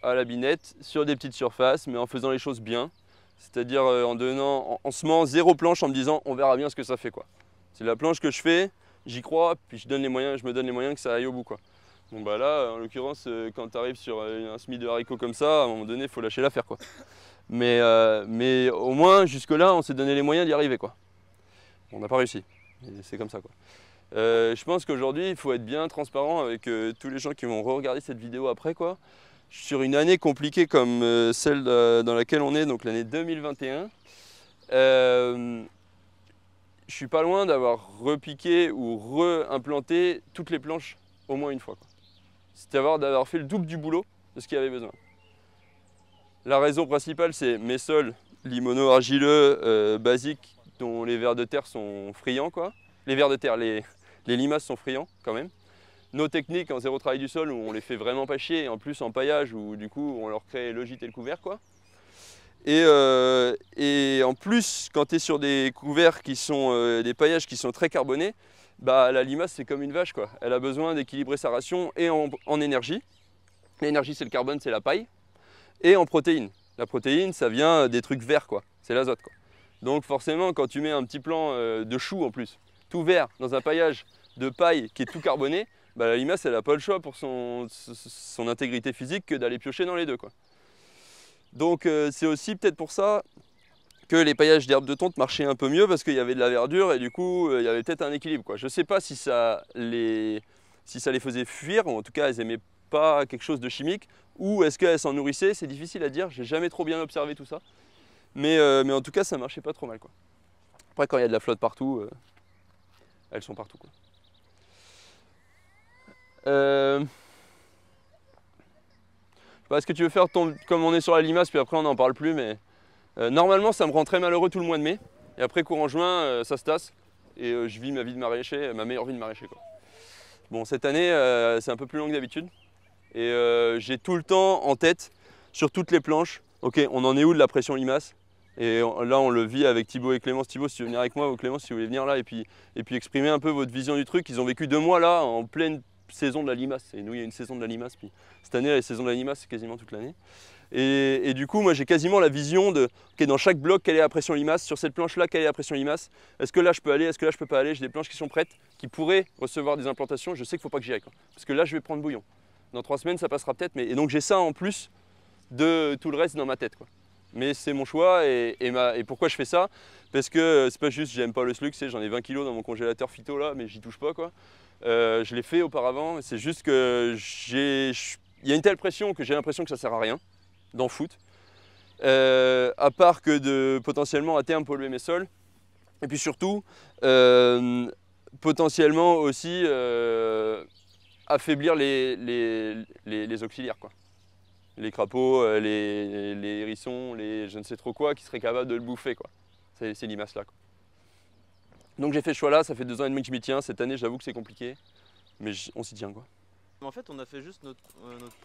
à la binette, sur des petites surfaces, mais en faisant les choses bien. C'est-à-dire en semant 0 planche en me disant on verra bien ce que ça fait, quoi. C'est la planche que je fais, j'y crois, puis je me donne les moyens que ça aille au bout, quoi. Bon bah là, en l'occurrence, quand tu arrives sur un semis de haricots comme ça, à un moment donné, il faut lâcher l'affaire, quoi. Mais au moins, jusque-là, on s'est donné les moyens d'y arriver, quoi. On n'a pas réussi, c'est comme ça, quoi. Je pense qu'aujourd'hui, il faut être bien transparent avec tous les gens qui vont re-regarder cette vidéo après, quoi. Sur une année compliquée comme celle dans laquelle on est, donc l'année 2021, je suis pas loin d'avoir repiqué ou re-implanté toutes les planches au moins une fois, quoi. C'est-à-dire d'avoir fait le double du boulot de ce qu'il y avait besoin. La raison principale, c'est mes sols limono-argileux basiques dont les vers de terre sont friands, quoi. Les vers de terre, les limaces sont friands quand même. Nos techniques en zéro travail du sol où on les fait vraiment pas chier, et en plus en paillage où du coup on leur crée le gîte et le couvert, quoi. Et en plus, quand tu es sur des couverts qui sont des paillages qui sont très carbonés, bah la limace c'est comme une vache, quoi. Elle a besoin d'équilibrer sa ration et en énergie. L'énergie c'est le carbone, c'est la paille. Et en protéines. La protéine, ça vient des trucs verts, quoi. C'est l'azote, quoi. Donc forcément, quand tu mets un petit plant de chou en plus, tout vert, dans un paillage de paille qui est tout carboné, bah, la limace, elle n'a pas le choix pour son intégrité physique que d'aller piocher dans les deux, quoi. Donc c'est aussi peut-être pour ça que les paillages d'herbe de tonte marchaient un peu mieux parce qu'il y avait de la verdure et du coup, il y avait peut-être un équilibre, quoi. Je ne sais pas si ça les faisait fuir, ou en tout cas, elles n'aimaient pas quelque chose de chimique, ou est-ce qu'elles s'en nourrissaient, c'est difficile à dire, j'ai jamais trop bien observé tout ça, mais en tout cas ça marchait pas trop mal, quoi. Après quand il y a de la flotte partout, elles sont partout, quoi. Je Est-ce que tu veux faire ton... comme on est sur la limace, puis après on n'en parle plus, mais normalement ça me rend très malheureux tout le mois de mai. Et après courant juin, ça se tasse et je vis ma vie de maraîcher, ma meilleure vie de maraîcher, quoi. Bon, cette année, c'est un peu plus long que d'habitude et j'ai tout le temps en tête sur toutes les planches. Ok, on en est où de la pression limace? Et là, on le vit avec Thibaut et Clémence. Thibaut, si tu veux venir avec moi, ou Clémence, si vous voulez venir là, et puis exprimer un peu votre vision du truc. Ils ont vécu 2 mois là, en pleine saison de la limace. Et nous, il y a une saison de la limace. Puis cette année, la saison de la limace, c'est quasiment toute l'année. Et du coup, moi, j'ai quasiment la vision de, ok, dans chaque bloc, quelle est la pression limace? Sur cette planche-là, quelle est la pression limace? Est-ce que là, je peux aller? Est-ce que là, je peux pas aller? J'ai des planches qui sont prêtes, qui pourraient recevoir des implantations. Je sais qu'il faut pas que j'y aille, quoi, parce que là, je vais prendre bouillon. Dans 3 semaines, ça passera peut-être. Mais... Et donc, j'ai ça en plus de tout le reste dans ma tête, quoi. Mais c'est mon choix et pourquoi je fais ça? Parce que c'est pas juste, j'aime pas le slug, j'en ai 20 kilos dans mon congélateur phyto là, mais j'y touche pas, quoi. Je l'ai fait auparavant, c'est juste que il y a une telle pression que j'ai l'impression que ça sert à rien d'en foutre, à part que de potentiellement à terme polluer mes sols. Et puis surtout, potentiellement aussi affaiblir les auxiliaires, quoi. Les crapauds, les hérissons, les je ne sais trop quoi qui seraient capables de le bouffer, quoi. C'est l'image là, quoi. Donc j'ai fait ce choix là, ça fait 2 ans et demi que je m'y tiens. Cette année, j'avoue que c'est compliqué, mais on s'y tient, quoi. En fait, on a fait juste notre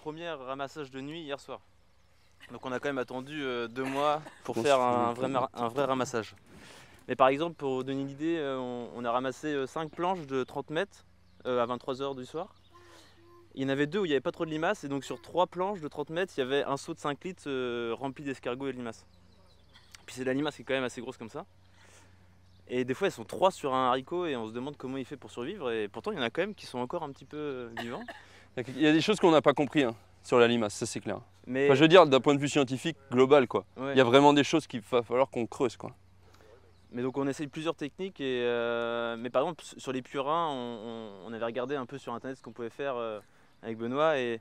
premier ramassage de nuit hier soir. Donc on a quand même attendu 2 mois pour faire un vrai ramassage. Mais par exemple, pour donner une idée, on a ramassé 5 planches de 30 mètres à 23 h du soir. Il y en avait 2 où il n'y avait pas trop de limaces, et donc sur 3 planches de 30 mètres, il y avait un seau de 5 litres rempli d'escargots et de limaces. Puis c'est de la limace qui est quand même assez grosse comme ça. Et des fois, elles sont 3 sur un haricot et on se demande comment il fait pour survivre. Et pourtant, il y en a quand même qui sont encore un petit peu vivants. Il y a des choses qu'on n'a pas compris, hein, sur la limace, ça c'est clair. Mais... Enfin, je veux dire, d'un point de vue scientifique global, quoi. Ouais. Il y a vraiment des choses qu'il va falloir qu'on creuse, quoi. Mais donc on essaye plusieurs techniques, et mais par exemple, sur les purins, on avait regardé un peu sur internet ce qu'on pouvait faire avec Benoît, et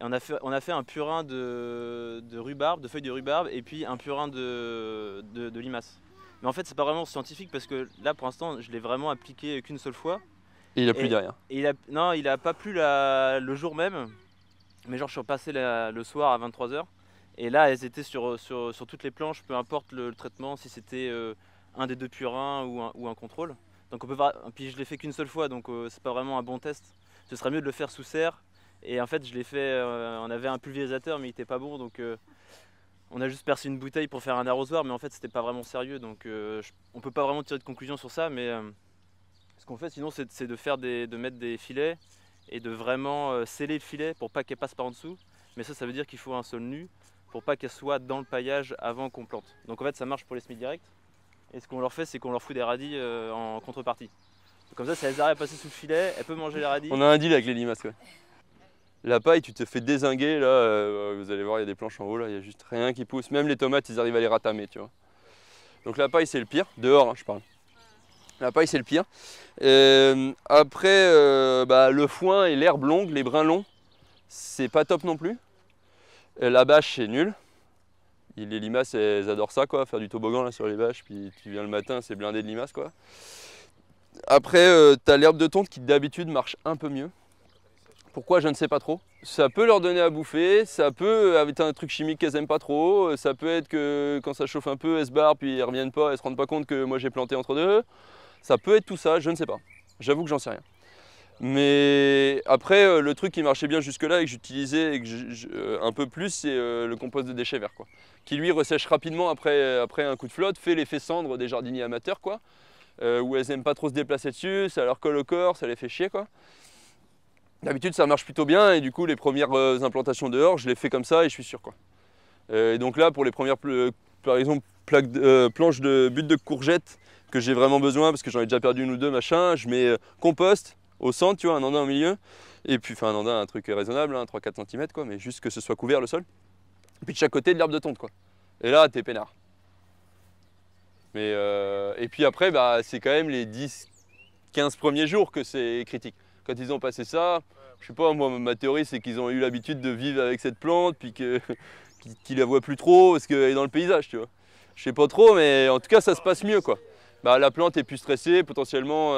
on a fait un purin de rhubarbe, de feuilles de rhubarbe, et puis un purin de limace. Mais en fait, c'est pas vraiment scientifique parce que là, pour l'instant, je l'ai vraiment appliqué qu'une seule fois. Et il a plu derrière. Non, il a pas plu le jour même, mais genre je suis repassé le soir à 23 h, et là, elles étaient sur toutes les planches, peu importe le traitement, si c'était un des 2 purins ou un contrôle. Donc on peut pas. Puis je l'ai fait qu'une seule fois, donc c'est pas vraiment un bon test. Ce serait mieux de le faire sous serre. Et en fait, je l'ai fait, on avait un pulvérisateur, mais il n'était pas bon, donc on a juste percé une bouteille pour faire un arrosoir, mais en fait, c'était pas vraiment sérieux, donc on peut pas vraiment tirer de conclusion sur ça, mais ce qu'on fait sinon, c'est de mettre des filets et de vraiment sceller le filet pour pas qu'elle passe par en dessous, mais ça veut dire qu'il faut un sol nu pour pas qu'elle soit dans le paillage avant qu'on plante. Donc en fait, ça marche pour les SMIC directs, et ce qu'on leur fait, c'est qu'on leur fout des radis en contrepartie. Donc, comme ça, si elles arrivent à passer sous le filet, elles peuvent manger les radis. On a un deal avec les limaces, quoi. La paille, tu te fais dézinguer, là, vous allez voir, il y a des planches en haut, là, il n'y a juste rien qui pousse. Même les tomates, ils arrivent à les ratamer, tu vois. Donc la paille, c'est le pire. Dehors, hein, je parle. La paille, c'est le pire. Après, le foin et l'herbe longue, les brins longs, c'est pas top non plus. La bâche, c'est nul. Les limaces, elles adorent ça, quoi, faire du toboggan là, sur les bâches. Puis tu viens le matin, c'est blindé de limaces, quoi. Après, tu as l'herbe de tonte qui, d'habitude, marche un peu mieux. Pourquoi, je ne sais pas trop. Ça peut leur donner à bouffer, ça peut être un truc chimique qu'elles n'aiment pas trop, ça peut être que quand ça chauffe un peu, elles se barrent, puis elles ne reviennent pas, elles ne se rendent pas compte que moi j'ai planté entre 2. Ça peut être tout ça, je ne sais pas. J'avoue que j'en sais rien. Mais après, le truc qui marchait bien jusque-là et que j'utilisais un peu plus, c'est le compost de déchets verts, quoi, qui lui ressèche rapidement après un coup de flotte, fait l'effet cendre des jardiniers amateurs, quoi, où elles n'aiment pas trop se déplacer dessus, ça leur colle au corps, ça les fait chier, quoi. D'habitude, ça marche plutôt bien, et du coup, les premières implantations dehors, je les fais comme ça et je suis sûr, quoi. Et donc là, pour les premières, par exemple, planches de butte de courgettes que j'ai vraiment besoin parce que j'en ai déjà perdu 1 ou 2, machin, je mets compost au centre, tu vois, un andin au milieu, et puis, enfin, un andin, un truc raisonnable, hein, 3-4 cm, quoi, mais juste que ce soit couvert le sol. Et puis de chaque côté, de l'herbe de tonte, quoi. Et là, t'es peinard. Mais, et puis après, bah, c'est quand même les 10-15 premiers jours que c'est critique. Quand ils ont passé ça, je sais pas, moi, ma théorie, c'est qu'ils ont eu l'habitude de vivre avec cette plante, puis qu'ils la voient plus trop parce qu'elle est dans le paysage, tu vois. Je sais pas trop, mais en tout cas, ça se passe mieux, quoi. bah, la plante est plus stressée, potentiellement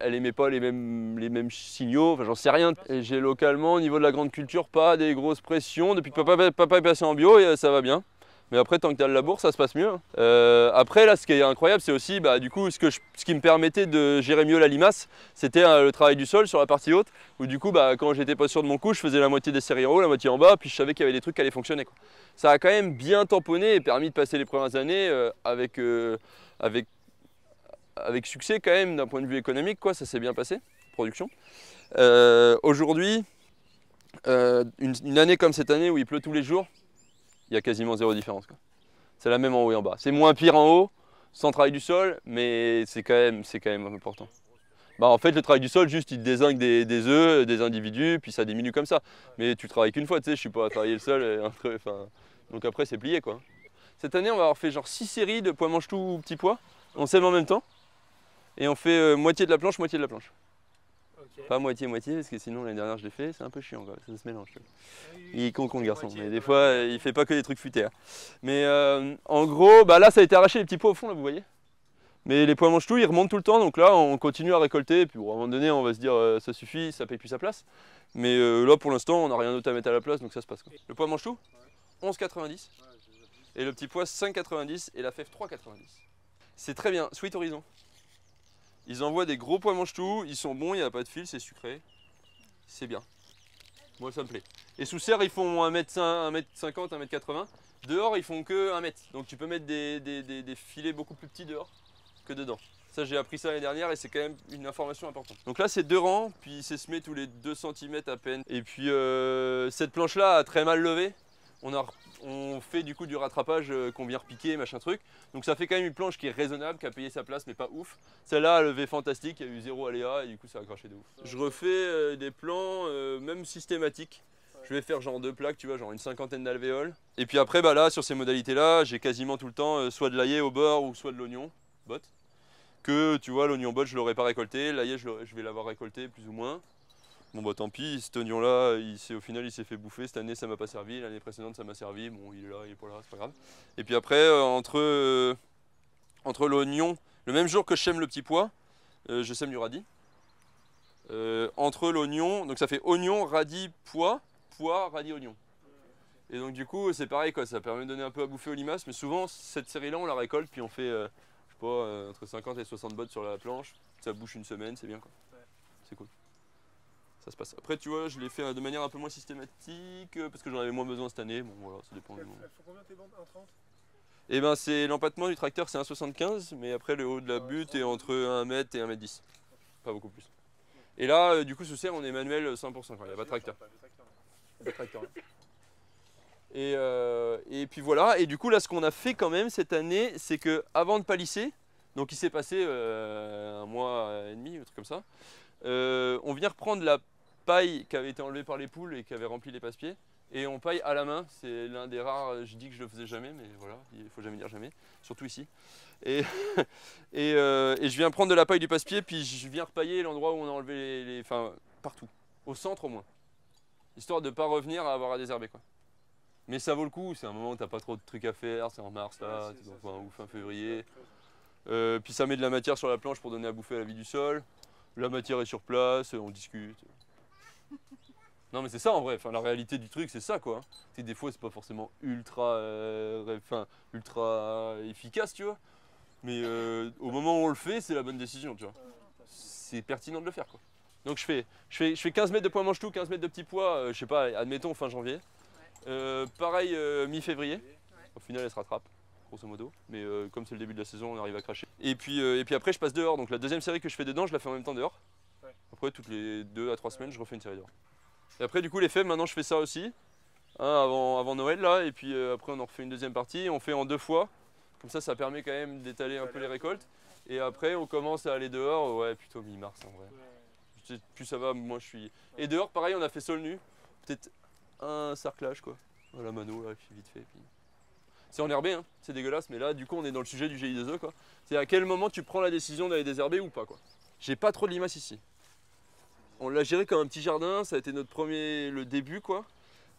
elle émet pas les mêmes signaux, enfin j'en sais rien. Et j'ai localement, au niveau de la grande culture, pas des grosses pressions. Depuis que papa est passé en bio, ça va bien. Mais après, tant que tu as le labour, ça se passe mieux. Après, là, ce qui est incroyable, c'est aussi, bah, du coup, ce qui me permettait de gérer mieux la limace, c'était le travail du sol sur la partie haute, où du coup, bah, quand j'étais pas sûr de mon coup, je faisais la moitié des séries en haut, la moitié en bas, puis je savais qu'il y avait des trucs qui allaient fonctionner, quoi. Ça a quand même bien tamponné et permis de passer les premières années avec succès quand même, d'un point de vue économique, quoi. Ça s'est bien passé, production. Aujourd'hui, une année comme cette année où il pleut tous les jours, il y a quasiment zéro différence, quoi. C'est la même en haut et en bas. C'est moins pire en haut, sans travail du sol, mais c'est quand même important. Bah, en fait, le travail du sol, juste, il te dézingue des œufs, des individus, puis ça diminue comme ça. Mais tu travailles qu'une fois, tu sais, je suis pas à travailler le sol. Donc après, c'est plié, quoi. Cette année, on va avoir fait genre 6 séries de pois mange-tout ou petits pois. On sème en même temps. Et on fait moitié de la planche, moitié de la planche. Okay. Pas moitié-moitié, parce que sinon l'année dernière je l'ai fait, c'est un peu chiant, quoi. Ça se mélange. Il est con le garçon, mais des fois il fait pas que des trucs futés, hein. Mais en gros, bah, là ça a été arraché les petits pois au fond, là vous voyez. Mais les pois mangent tout, ils remontent tout le temps, donc là on continue à récolter, et puis bon, à un moment donné on va se dire ça suffit, ça paye plus sa place. Mais là pour l'instant on n'a rien d'autre à mettre à la place, donc ça se passe, quoi. Le pois mange tout, 11,90. Et le petit pois 5,90 et la fève 3,90. C'est très bien, Sweet Horizon. Ils envoient des gros pois mange-tout, ils sont bons, il n'y a pas de fil, c'est sucré. C'est bien. Moi, ça me plaît. Et sous serre, ils font 1m50, 1m80. Dehors, ils font que 1m. Donc tu peux mettre des filets beaucoup plus petits dehors que dedans. Ça, j'ai appris ça l'année dernière et c'est quand même une information importante. Donc là, c'est 2 rangs, puis c'est semé tous les 2 cm à peine. Et puis, cette planche-là a très mal levé. On fait du coup du rattrapage qu'on vient repiquer, machin truc. Donc ça fait quand même une planche qui est raisonnable, qui a payé sa place, mais pas ouf. Celle-là a levé fantastique, il y a eu 0 aléa et du coup ça a craché de ouf. Je refais des plans, même systématiques. Je vais faire genre 2 plaques, tu vois, genre une 50aine d'alvéoles. Et puis après, bah là, sur ces modalités-là, j'ai quasiment tout le temps soit de l'ail au bord ou soit de l'oignon botte. Que tu vois, l'oignon botte, je l'aurais pas récolté, l'ail, je vais l'avoir récolté plus ou moins. Bon bah tant pis, cet oignon là, au final il s'est fait bouffer, cette année ça m'a pas servi, l'année précédente ça m'a servi, bon il est là, il est pas là, c'est pas grave. Et puis après, entre l'oignon, le même jour que je sème le petit pois, je sème du radis. Entre l'oignon, donc ça fait oignon, radis, pois, pois, radis, oignon. Et donc du coup c'est pareil, quoi, ça permet de donner un peu à bouffer aux limaces, mais souvent cette série là on la récolte, puis on fait, je sais pas, entre 50 et 60 bottes sur la planche, ça bouche une semaine, c'est bien, quoi, c'est cool. Ça se passe. Après, tu vois, je l'ai fait de manière un peu moins systématique parce que j'en avais moins besoin cette année. Bon, voilà, ça dépend. Elles font combien tes bandes, 1,30 ? Eh ben, c'est l'empattement du tracteur, c'est 1,75, mais après, le haut de la butte est entre 1m et 1m10. Pas beaucoup plus. Et là, du coup, sous serre, on est manuel 100%, quoi. Il n'y a pas de tracteur. Pas de tracteur. Et puis voilà. Et du coup, là, ce qu'on a fait quand même cette année, c'est que avant de palisser, donc il s'est passé 1 mois et demi, un truc comme ça, on vient reprendre la paille qui avait été enlevée par les poules et qui avait rempli les passe-pieds, et on paille à la main. C'est l'un des rares, je dis que je le faisais jamais, mais voilà, il faut jamais dire jamais, surtout ici. Et je viens prendre de la paille du passe-pied, puis je viens repailler l'endroit où on a enlevé enfin partout, au centre au moins, histoire de ne pas revenir à avoir à désherber, quoi. Mais ça vaut le coup, c'est un moment où t'as pas trop de trucs à faire, c'est en mars là, ouais, ou fin février. Puis ça met de la matière sur la planche pour donner à bouffer à la vie du sol. La matière est sur place, on discute. Non mais c'est ça en vrai, enfin, la réalité du truc c'est ça, quoi. C'est des fois c'est pas forcément ultra efficace, tu vois. Mais au moment où on le fait, c'est la bonne décision, tu vois. C'est pertinent de le faire, quoi. Donc je fais 15 mètres de pois mange-tout, 15 mètres de petits pois, je sais pas, admettons fin janvier. Pareil mi-février, au final elle se rattrape. Grosso modo, mais comme c'est le début de la saison, on arrive à cracher. Et puis après, je passe dehors. Donc la deuxième série que je fais dedans, je la fais en même temps dehors. Ouais. Après, toutes les 2 à 3 semaines, je refais une série dehors. Et après, du coup, les fèves, maintenant, je fais ça aussi, hein, avant Noël, là. Et puis après, on en refait une deuxième partie. On fait en 2 fois. Comme ça, ça permet quand même d'étaler un peu les récoltes. Et après, on commence à aller dehors. Ouais, plutôt mi-mars, en vrai. Ouais. Plus ça va, moi, je suis... Et dehors, pareil, on a fait sol nu. Peut-être un sarclage, quoi. À la mano, là, puis vite fait. Puis... C'est enherbé, hein, c'est dégueulasse, mais là, du coup, on est dans le sujet du GI2E, quoi. C'est à quel moment tu prends la décision d'aller désherber ou pas, quoi. J'ai pas trop de limaces ici. On l'a géré comme un petit jardin, ça a été notre le début, quoi,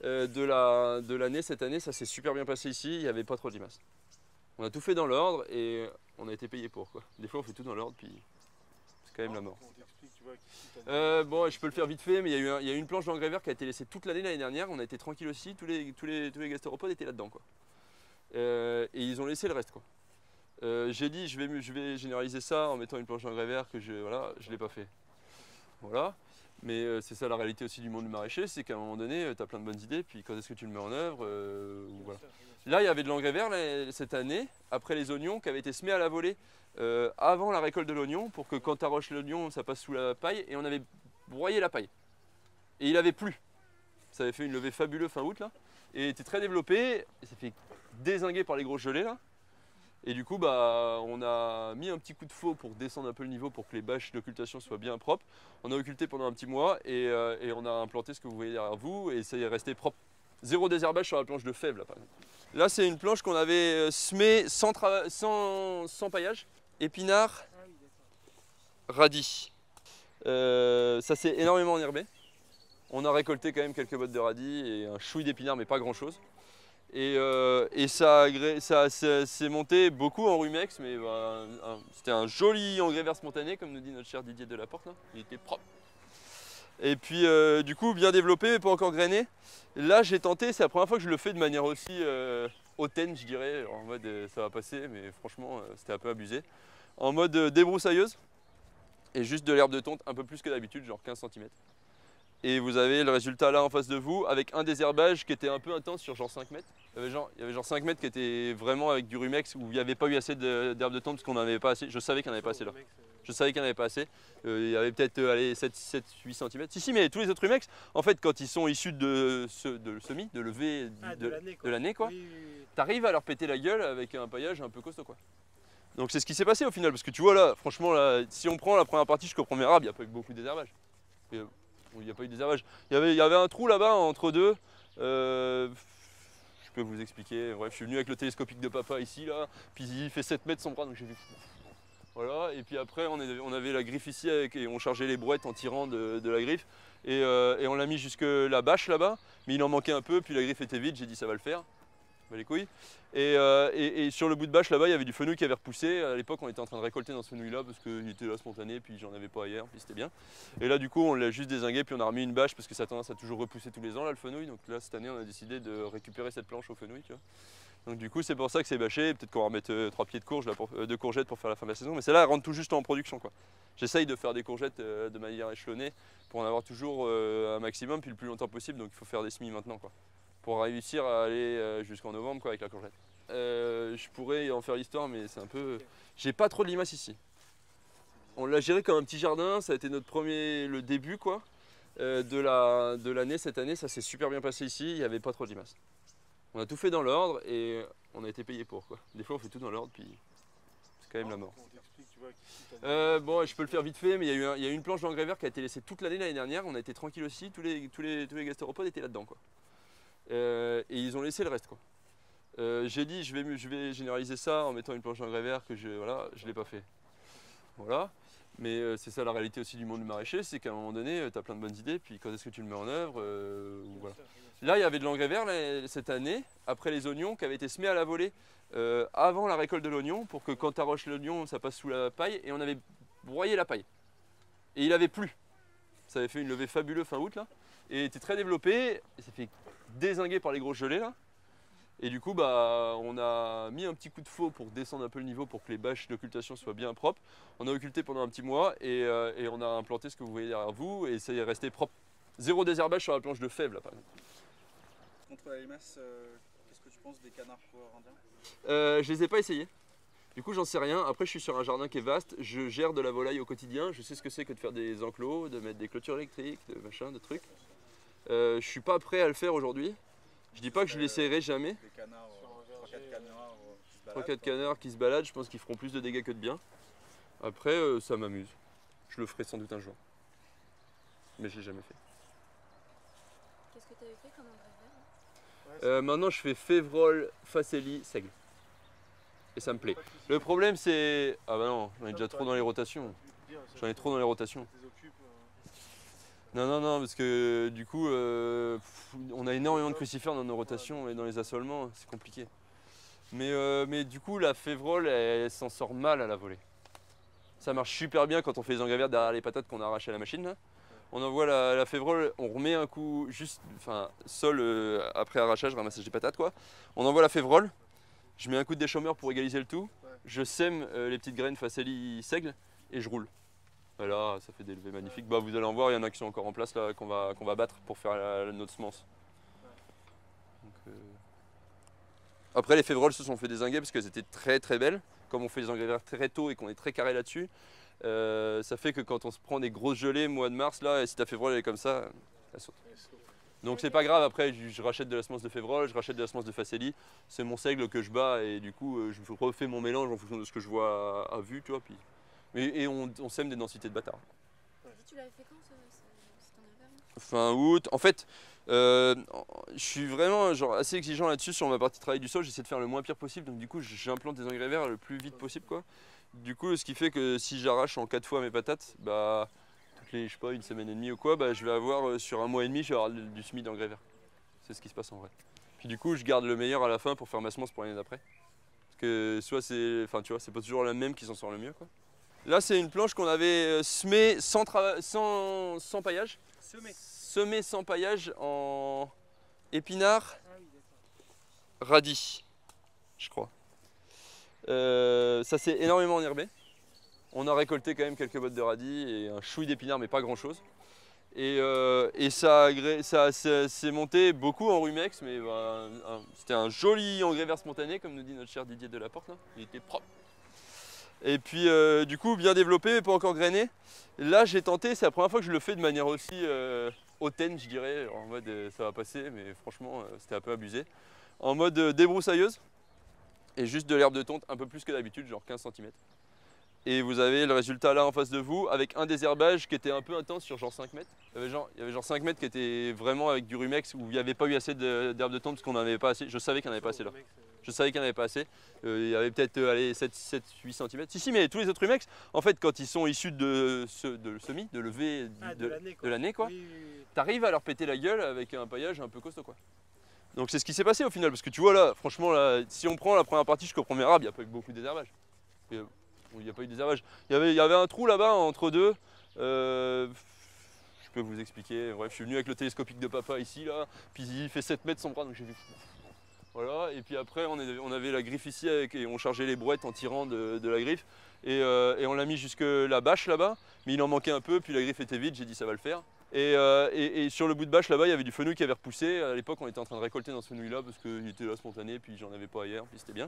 de l'année. Cette année, ça s'est super bien passé ici, il n'y avait pas trop de limaces. On a tout fait dans l'ordre et on a été payé pour quoi. Des fois on fait tout dans l'ordre puis c'est quand même la mort. Bon, je peux le faire vite fait, mais il y a eu une planche d'engrais vert qui a été laissée toute l'année l'année dernière. On a été tranquille aussi, tous les gastéropodes étaient là-dedans quoi. Et ils ont laissé le reste quoi. J'ai dit je vais généraliser ça en mettant une planche d'engrais vert que je l'ai pas fait. Voilà. Mais c'est ça la réalité aussi du monde du maraîcher, c'est qu'à un moment donné, tu as plein de bonnes idées, puis quand est-ce que tu le mets en œuvre voilà. Là, il y avait de l'engrais vert là, cette année, après les oignons qui avaient été semés à la volée avant la récolte de l'oignon, pour que quand tu arroches l'oignon, ça passe sous la paille, et on avait broyé la paille. Et il avait plu. Ça avait fait une levée fabuleuse fin août, là, et était très développé, et ça fait dézinguer par les grosses gelées, là. Et du coup, bah, on a mis un petit coup de faux pour descendre un peu le niveau pour que les bâches d'occultation soient bien propres. On a occulté pendant un petit mois et on a implanté ce que vous voyez derrière vous et ça y est resté propre. Zéro désherbage sur la planche de fèves là, par exemple. Là, c'est une planche qu'on avait semée sans paillage. Épinards, radis. Ça s'est énormément enherbé. On a récolté quand même quelques bottes de radis et un chouï d'épinards, mais pas grand chose. Et ça s'est monté beaucoup en rumex, mais bah, c'était un joli engrais vert spontané, comme nous dit notre cher Didier Delaporte, là. Il était propre. Et puis du coup, bien développé, mais pas encore grainé. Là, j'ai tenté, c'est la première fois que je le fais de manière aussi hautaine, je dirais, alors, en mode ça va passer, mais franchement, c'était un peu abusé. En mode débroussailleuse, et juste de l'herbe de tonte, un peu plus que d'habitude, genre 15 cm. Et vous avez le résultat là en face de vous avec un désherbage qui était un peu intense sur genre 5 mètres. Il y avait genre 5 mètres qui était vraiment avec du rumex où il n'y avait pas eu assez d'herbe de tonte parce qu'on n'en avait pas assez. Je savais qu'il n'y en avait pas assez là. Je savais qu'il n'y en avait pas assez. Il y avait peut-être 7-8 cm. Si, mais tous les autres rumex, en fait, quand ils sont issus de semis, de levée de l'année, quoi, tu arrives à leur péter la gueule avec un paillage un peu costaud, quoi. Donc c'est ce qui s'est passé au final parce que tu vois là, franchement, là, si on prend la première partie jusqu'au premier arbre, il n'y a pas eu beaucoup de désherbage. Et, il n'y a pas eu de désherbage. Il y avait un trou là-bas entre deux. Je peux vous expliquer. Bref, je suis venu avec le télescopique de papa ici, là. Puis il fait 7 mètres son bras, donc j'ai vu. Voilà. Et puis après, on avait la griffe ici avec, et on chargeait les brouettes en tirant de la griffe. Et on l'a mis jusque la bâche là-bas. Mais il en manquait un peu. Puis la griffe était vide. J'ai dit, ça va le faire. Bah, les couilles. Et sur le bout de bâche là-bas, il y avait du fenouil qui avait repoussé. À l'époque, on était en train de récolter dans ce fenouil-là parce qu'il était là spontané, puis j'en avais pas ailleurs, puis c'était bien. Et là, du coup, on l'a juste dézingué, puis on a remis une bâche parce que ça a tendance à toujours repousser tous les ans, là, le fenouil. Donc là, cette année, on a décidé de récupérer cette planche au fenouil, tu vois. Donc du coup, c'est pour ça que c'est bâché. Peut-être qu'on va remettre 3 pieds de courge, de courgettes pour faire la fin de la saison. Mais celle-là, elle rentre tout juste en production, quoi. J'essaye de faire des courgettes de manière échelonnée pour en avoir toujours un maximum, puis le plus longtemps possible. Donc il faut faire des semis maintenant, quoi, pour réussir à aller jusqu'en novembre quoi, avec la courgette. Je pourrais en faire l'histoire, mais c'est un peu... J'ai pas trop de limaces ici. On l'a géré comme un petit jardin, ça a été notre premier... le début quoi, de l'année. Cette année, ça s'est super bien passé ici, il n'y avait pas trop de limaces. On a tout fait dans l'ordre et on a été payé pour quoi. Des fois, on fait tout dans l'ordre, puis c'est quand même la mort. Bon, je peux le faire vite fait, mais il y a eu une planche d'engrais vert qui a été laissée toute l'année dernière. On a été tranquille aussi, tous les gastéropodes étaient là-dedans quoi. Et ils ont laissé le reste quoi. J'ai dit je vais généraliser ça en mettant une planche d'engrais vert que je l'ai pas fait. Voilà. Mais c'est ça la réalité aussi du monde du maraîcher, c'est qu'à un moment donné, tu as plein de bonnes idées, puis quand est-ce que tu le mets en œuvre voilà. Là, il y avait de l'engrais vert là, cette année, après les oignons qui avaient été semés à la volée avant la récolte de l'oignon, pour que quand tu arroches l'oignon, ça passe sous la paille, et on avait broyé la paille. Et il avait plu. Ça avait fait une levée fabuleuse fin août là, et était très développé, et ça fait dézingué par les grosses gelées là. Et du coup, bah, on a mis un petit coup de faux pour descendre un peu le niveau pour que les bâches d'occultation soient bien propres. On a occulté pendant un petit mois et on a implanté ce que vous voyez derrière vous et ça y est resté propre. Zéro désherbage sur la planche de fèves là par exemple. Contre la limace, qu'est-ce que tu penses des canards coureurs indiens? Je les ai pas essayés. Du coup, j'en sais rien. Après, je suis sur un jardin qui est vaste. Je gère de la volaille au quotidien. Je sais ce que c'est que de faire des enclos, de mettre des clôtures électriques, de machin, de trucs. Je suis pas prêt à le faire aujourd'hui. Je dis pas que je l'essayerai jamais. 3-4 canards qui se baladent, je pense qu'ils feront plus de dégâts que de bien. Après, ça m'amuse. Je le ferai sans doute un jour. Mais je l'ai jamais fait. Qu'est-ce que tu avais fait comme engrais vert? Maintenant, je fais févrole, facélie, seigle. Et ça me plaît. Le problème, c'est... Ah bah non, j'en ai déjà trop dans les rotations. J'en ai trop dans les rotations. Non, parce que du coup, on a énormément de crucifères dans nos rotations et dans les assolements, c'est compliqué. Mais du coup, la févrole, elle s'en sort mal à la volée. Ça marche super bien quand on fait les engrais verts derrière les patates qu'on a arrachées à la machine. Là. On envoie la févrole, on remet un coup juste, enfin, sol après arrachage, ramassage des patates, quoi. On envoie la févrole, je mets un coup de déchaumeur pour égaliser le tout, je sème les petites graines facélie seigle et je roule. Et là, ça fait des levées magnifiques. Bah, vous allez en voir, il y en a qui sont encore en place qu'on va battre pour faire notre semence. Donc, Après, les févroles se sont fait dézinguer parce qu'elles étaient très très belles. Comme on fait les engrais verts très tôt et qu'on est très carré là-dessus, ça fait que quand on se prend des grosses gelées mois de mars, là, et si ta févrole elle est comme ça, elle saute. Donc c'est pas grave, après je rachète de la semence de févrole, je rachète de la semence de facélie, c'est mon seigle que je bats et du coup je refais mon mélange en fonction de ce que je vois à vue, tu vois. Puis... Et on sème des densités de bâtard. Tu l'avais fait quand ça, fin août. En fait, je suis vraiment genre, assez exigeant là-dessus sur ma partie travail du sol, j'essaie de faire le moins pire possible, donc du coup j'implante des engrais verts le plus vite possible, quoi. Du coup, ce qui fait que si j'arrache en 4 fois mes patates, bah toutes les, je sais pas, une semaine et demie ou quoi, bah, je vais avoir sur un mois et demi, je vais avoir du semis d'engrais verts. C'est ce qui se passe en vrai. Puis du coup, je garde le meilleur à la fin pour faire ma semence pour l'année d'après. Parce que soit c'est, enfin tu vois, c'est pas toujours la même qui s'en sort le mieux, quoi. Là, c'est une planche qu'on avait semée sans paillage. Semée sans paillage en épinards, radis, je crois. Ça s'est énormément enherbé. On a récolté quand même quelques bottes de radis et un chouï d'épinards, mais pas grand chose. Et ça s'est monté beaucoup en rumex, mais bah, c'était un joli engrais vert spontané, comme nous dit notre cher Didier Delaporte. Là. Il était propre. Et puis du coup bien développé mais pas encore grainé. Là j'ai tenté, c'est la première fois que je le fais de manière aussi hautaine, je dirais, en mode ça va passer, mais franchement c'était un peu abusé. En mode débroussailleuse et juste de l'herbe de tonte un peu plus que d'habitude, genre 15 cm. Et vous avez le résultat là en face de vous avec un désherbage qui était un peu intense sur genre 5 mètres. Il y avait genre 5 mètres qui étaient vraiment avec du rumex où il n'y avait pas eu assez d'herbe de tonte parce qu'on n'en avait pas assez, je savais qu'il n'y en avait pas assez là. Je savais qu'il n'y en avait pas assez. Il y avait peut-être 7-8 cm. Si, mais tous les autres rumex, en fait, quand ils sont issus de semis, de levée de l'année, quoi, tu arrives à leur péter la gueule avec un paillage un peu costaud, quoi. Donc c'est ce qui s'est passé au final, parce que tu vois là, franchement, là, si on prend la première partie jusqu'au premier arbre, il n'y a pas eu beaucoup de désherbage. Il n'y a pas eu de désherbage. Il y avait un trou là-bas entre deux. Je peux vous expliquer. Bref, je suis venu avec le télescopique de papa ici, là. Puis il fait 7 mètres son bras, donc j'ai vu. Voilà, et puis après on avait la griffe ici et on chargeait les brouettes en tirant de la griffe et on l'a mis jusque la bâche là-bas, mais il en manquait un peu, puis la griffe était vide, j'ai dit ça va le faire. Et sur le bout de bâche là-bas, il y avait du fenouil qui avait repoussé, à l'époque on était en train de récolter dans ce fenouil-là parce qu'il était là spontané, puis j'en avais pas ailleurs, puis c'était bien.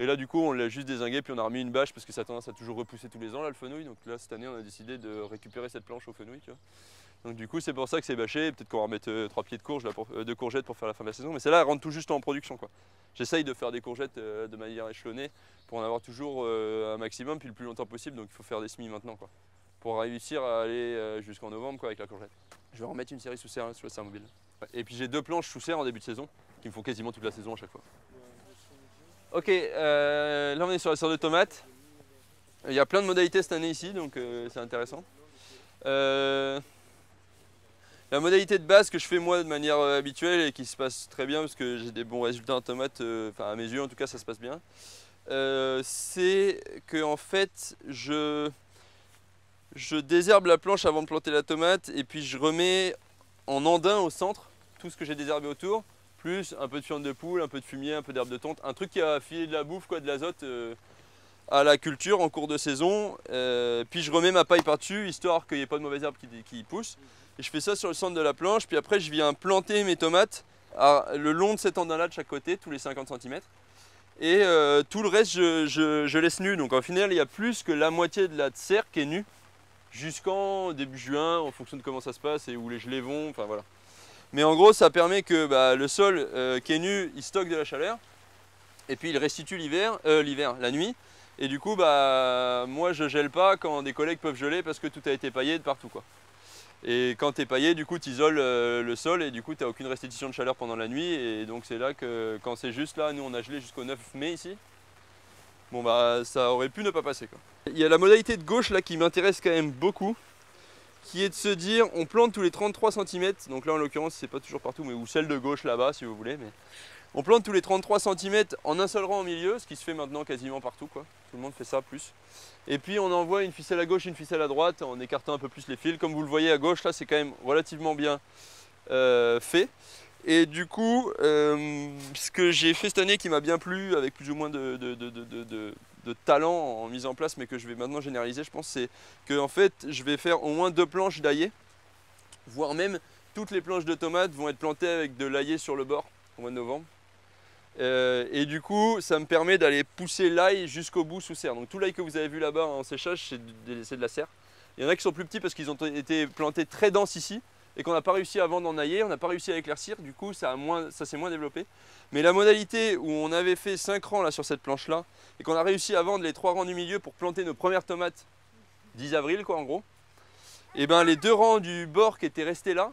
Et là du coup on l'a juste dézingué, puis on a remis une bâche parce que ça a tendance à toujours repousser tous les ans là le fenouil, donc là cette année on a décidé de récupérer cette planche au fenouil, tu vois. Donc du coup c'est pour ça que c'est bâché, peut-être qu'on va remettre 3 pieds de courgettes pour faire la fin de la saison, mais celle-là elle rentre tout juste en production, quoi. J'essaye de faire des courgettes de manière échelonnée pour en avoir toujours un maximum puis le plus longtemps possible, donc il faut faire des semis maintenant, quoi, pour réussir à aller jusqu'en novembre, quoi, avec la courgette. Je vais remettre une série sous serre, hein, sur la serre mobile. Ouais. Et puis j'ai 2 planches sous serre en début de saison qui me font quasiment toute la saison à chaque fois. Ok, là on est sur la serre de tomates. Il y a plein de modalités cette année ici, donc c'est intéressant. La modalité de base que je fais moi de manière habituelle et qui se passe très bien parce que j'ai des bons résultats en tomates, enfin à mes yeux en tout cas ça se passe bien, c'est que en fait je désherbe la planche avant de planter la tomate et puis je remets en andin au centre tout ce que j'ai désherbé autour, plus un peu de fientes de poule, un peu de fumier, un peu d'herbe de tonte, un truc qui a filé de la bouffe, quoi, de l'azote à la culture en cours de saison, puis je remets ma paille par-dessus histoire qu'il n'y ait pas de mauvaises herbes qui poussent. Et je fais ça sur le centre de la planche, puis après je viens planter mes tomates le long de cet andin-là de chaque côté, tous les 50 cm. Et tout le reste, je laisse nu. Donc en final, il y a plus que la moitié de la serre qui est nue jusqu'en début juin, en fonction de comment ça se passe et où les gelées vont. Enfin voilà. Mais en gros, ça permet que bah, le sol qui est nu, il stocke de la chaleur et puis il restitue la nuit. Et du coup, bah, moi, je gèle pas quand des collègues peuvent geler parce que tout a été paillé de partout, quoi. Et quand tu es paillé, du coup, tu isoles le sol et du coup, tu n'as aucune restitution de chaleur pendant la nuit. Et donc, c'est là que, quand c'est juste là, nous, on a gelé jusqu'au 9 mai ici. Bon, bah, ça aurait pu ne pas passer, quoi. Il y a la modalité de gauche, là, qui m'intéresse quand même beaucoup, qui est de se dire, on plante tous les 33 cm. Donc là, en l'occurrence, c'est pas toujours partout, mais ou celle de gauche, là-bas, si vous voulez. Mais On plante tous les 33 cm en un seul rang au milieu, ce qui se fait maintenant quasiment partout, quoi. Tout le monde fait ça plus. Et puis on envoie une ficelle à gauche, une ficelle à droite, en écartant un peu plus les fils. Comme vous le voyez à gauche, là c'est quand même relativement bien fait. Et du coup, ce que j'ai fait cette année qui m'a bien plu, avec plus ou moins de talent en mise en place, mais que je vais maintenant généraliser, je pense, c'est que en fait, je vais faire au moins 2 planches d'haillé, voire même toutes les planches de tomates vont être plantées avec de l'haillé sur le bord au mois de novembre. Et du coup, ça me permet d'aller pousser l'ail jusqu'au bout sous serre. Donc tout l'ail que vous avez vu là-bas en séchage, c'est de la serre. Il y en a qui sont plus petits parce qu'ils ont été plantés très dense ici et qu'on n'a pas réussi à vendre en haillé, on n'a pas réussi à éclaircir, du coup ça s'est moins développé. Mais la modalité où on avait fait 5 rangs là, sur cette planche-là, et qu'on a réussi à vendre les 3 rangs du milieu pour planter nos premières tomates 10 avril, quoi, en gros, et ben les 2 rangs du bord qui étaient restés là,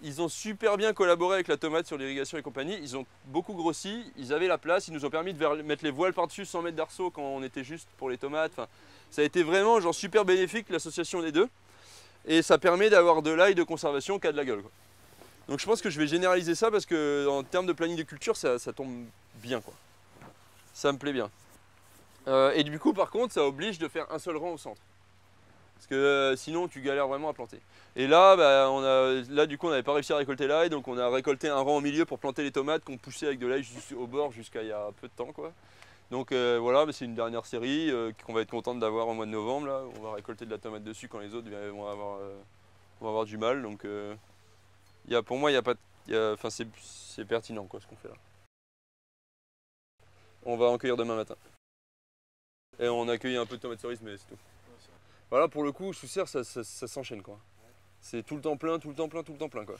ils ont super bien collaboré avec la tomate sur l'irrigation et compagnie, ils ont beaucoup grossi, ils avaient la place, ils nous ont permis de mettre les voiles par-dessus sans mettre d'arceaux quand on était juste pour les tomates. Enfin, ça a été vraiment genre super bénéfique l'association des deux. Et ça permet d'avoir de l'ail de conservation qu'à de la gueule, quoi. Donc je pense que je vais généraliser ça parce que en termes de planning de culture, ça tombe bien, quoi. Ça me plaît bien. Et du coup, par contre, ça oblige de faire un seul rang au centre. Parce que sinon, tu galères vraiment à planter. Et là, bah, du coup, on n'avait pas réussi à récolter l'ail, donc on a récolté un rang au milieu pour planter les tomates qu'on poussait avec de l'ail au bord jusqu'à il y a peu de temps, quoi. Donc voilà, c'est une dernière série qu'on va être contente d'avoir au mois de novembre. Là. On va récolter de la tomate dessus quand les autres vont avoir du mal. Donc pour moi, c'est pertinent, quoi, ce qu'on fait là. On va en cueillir demain matin. Et on a cueilli un peu de tomates cerises, mais c'est tout. Voilà, pour le coup, sous serre, ça s'enchaîne, quoi. C'est tout le temps plein, tout le temps plein, tout le temps plein, quoi.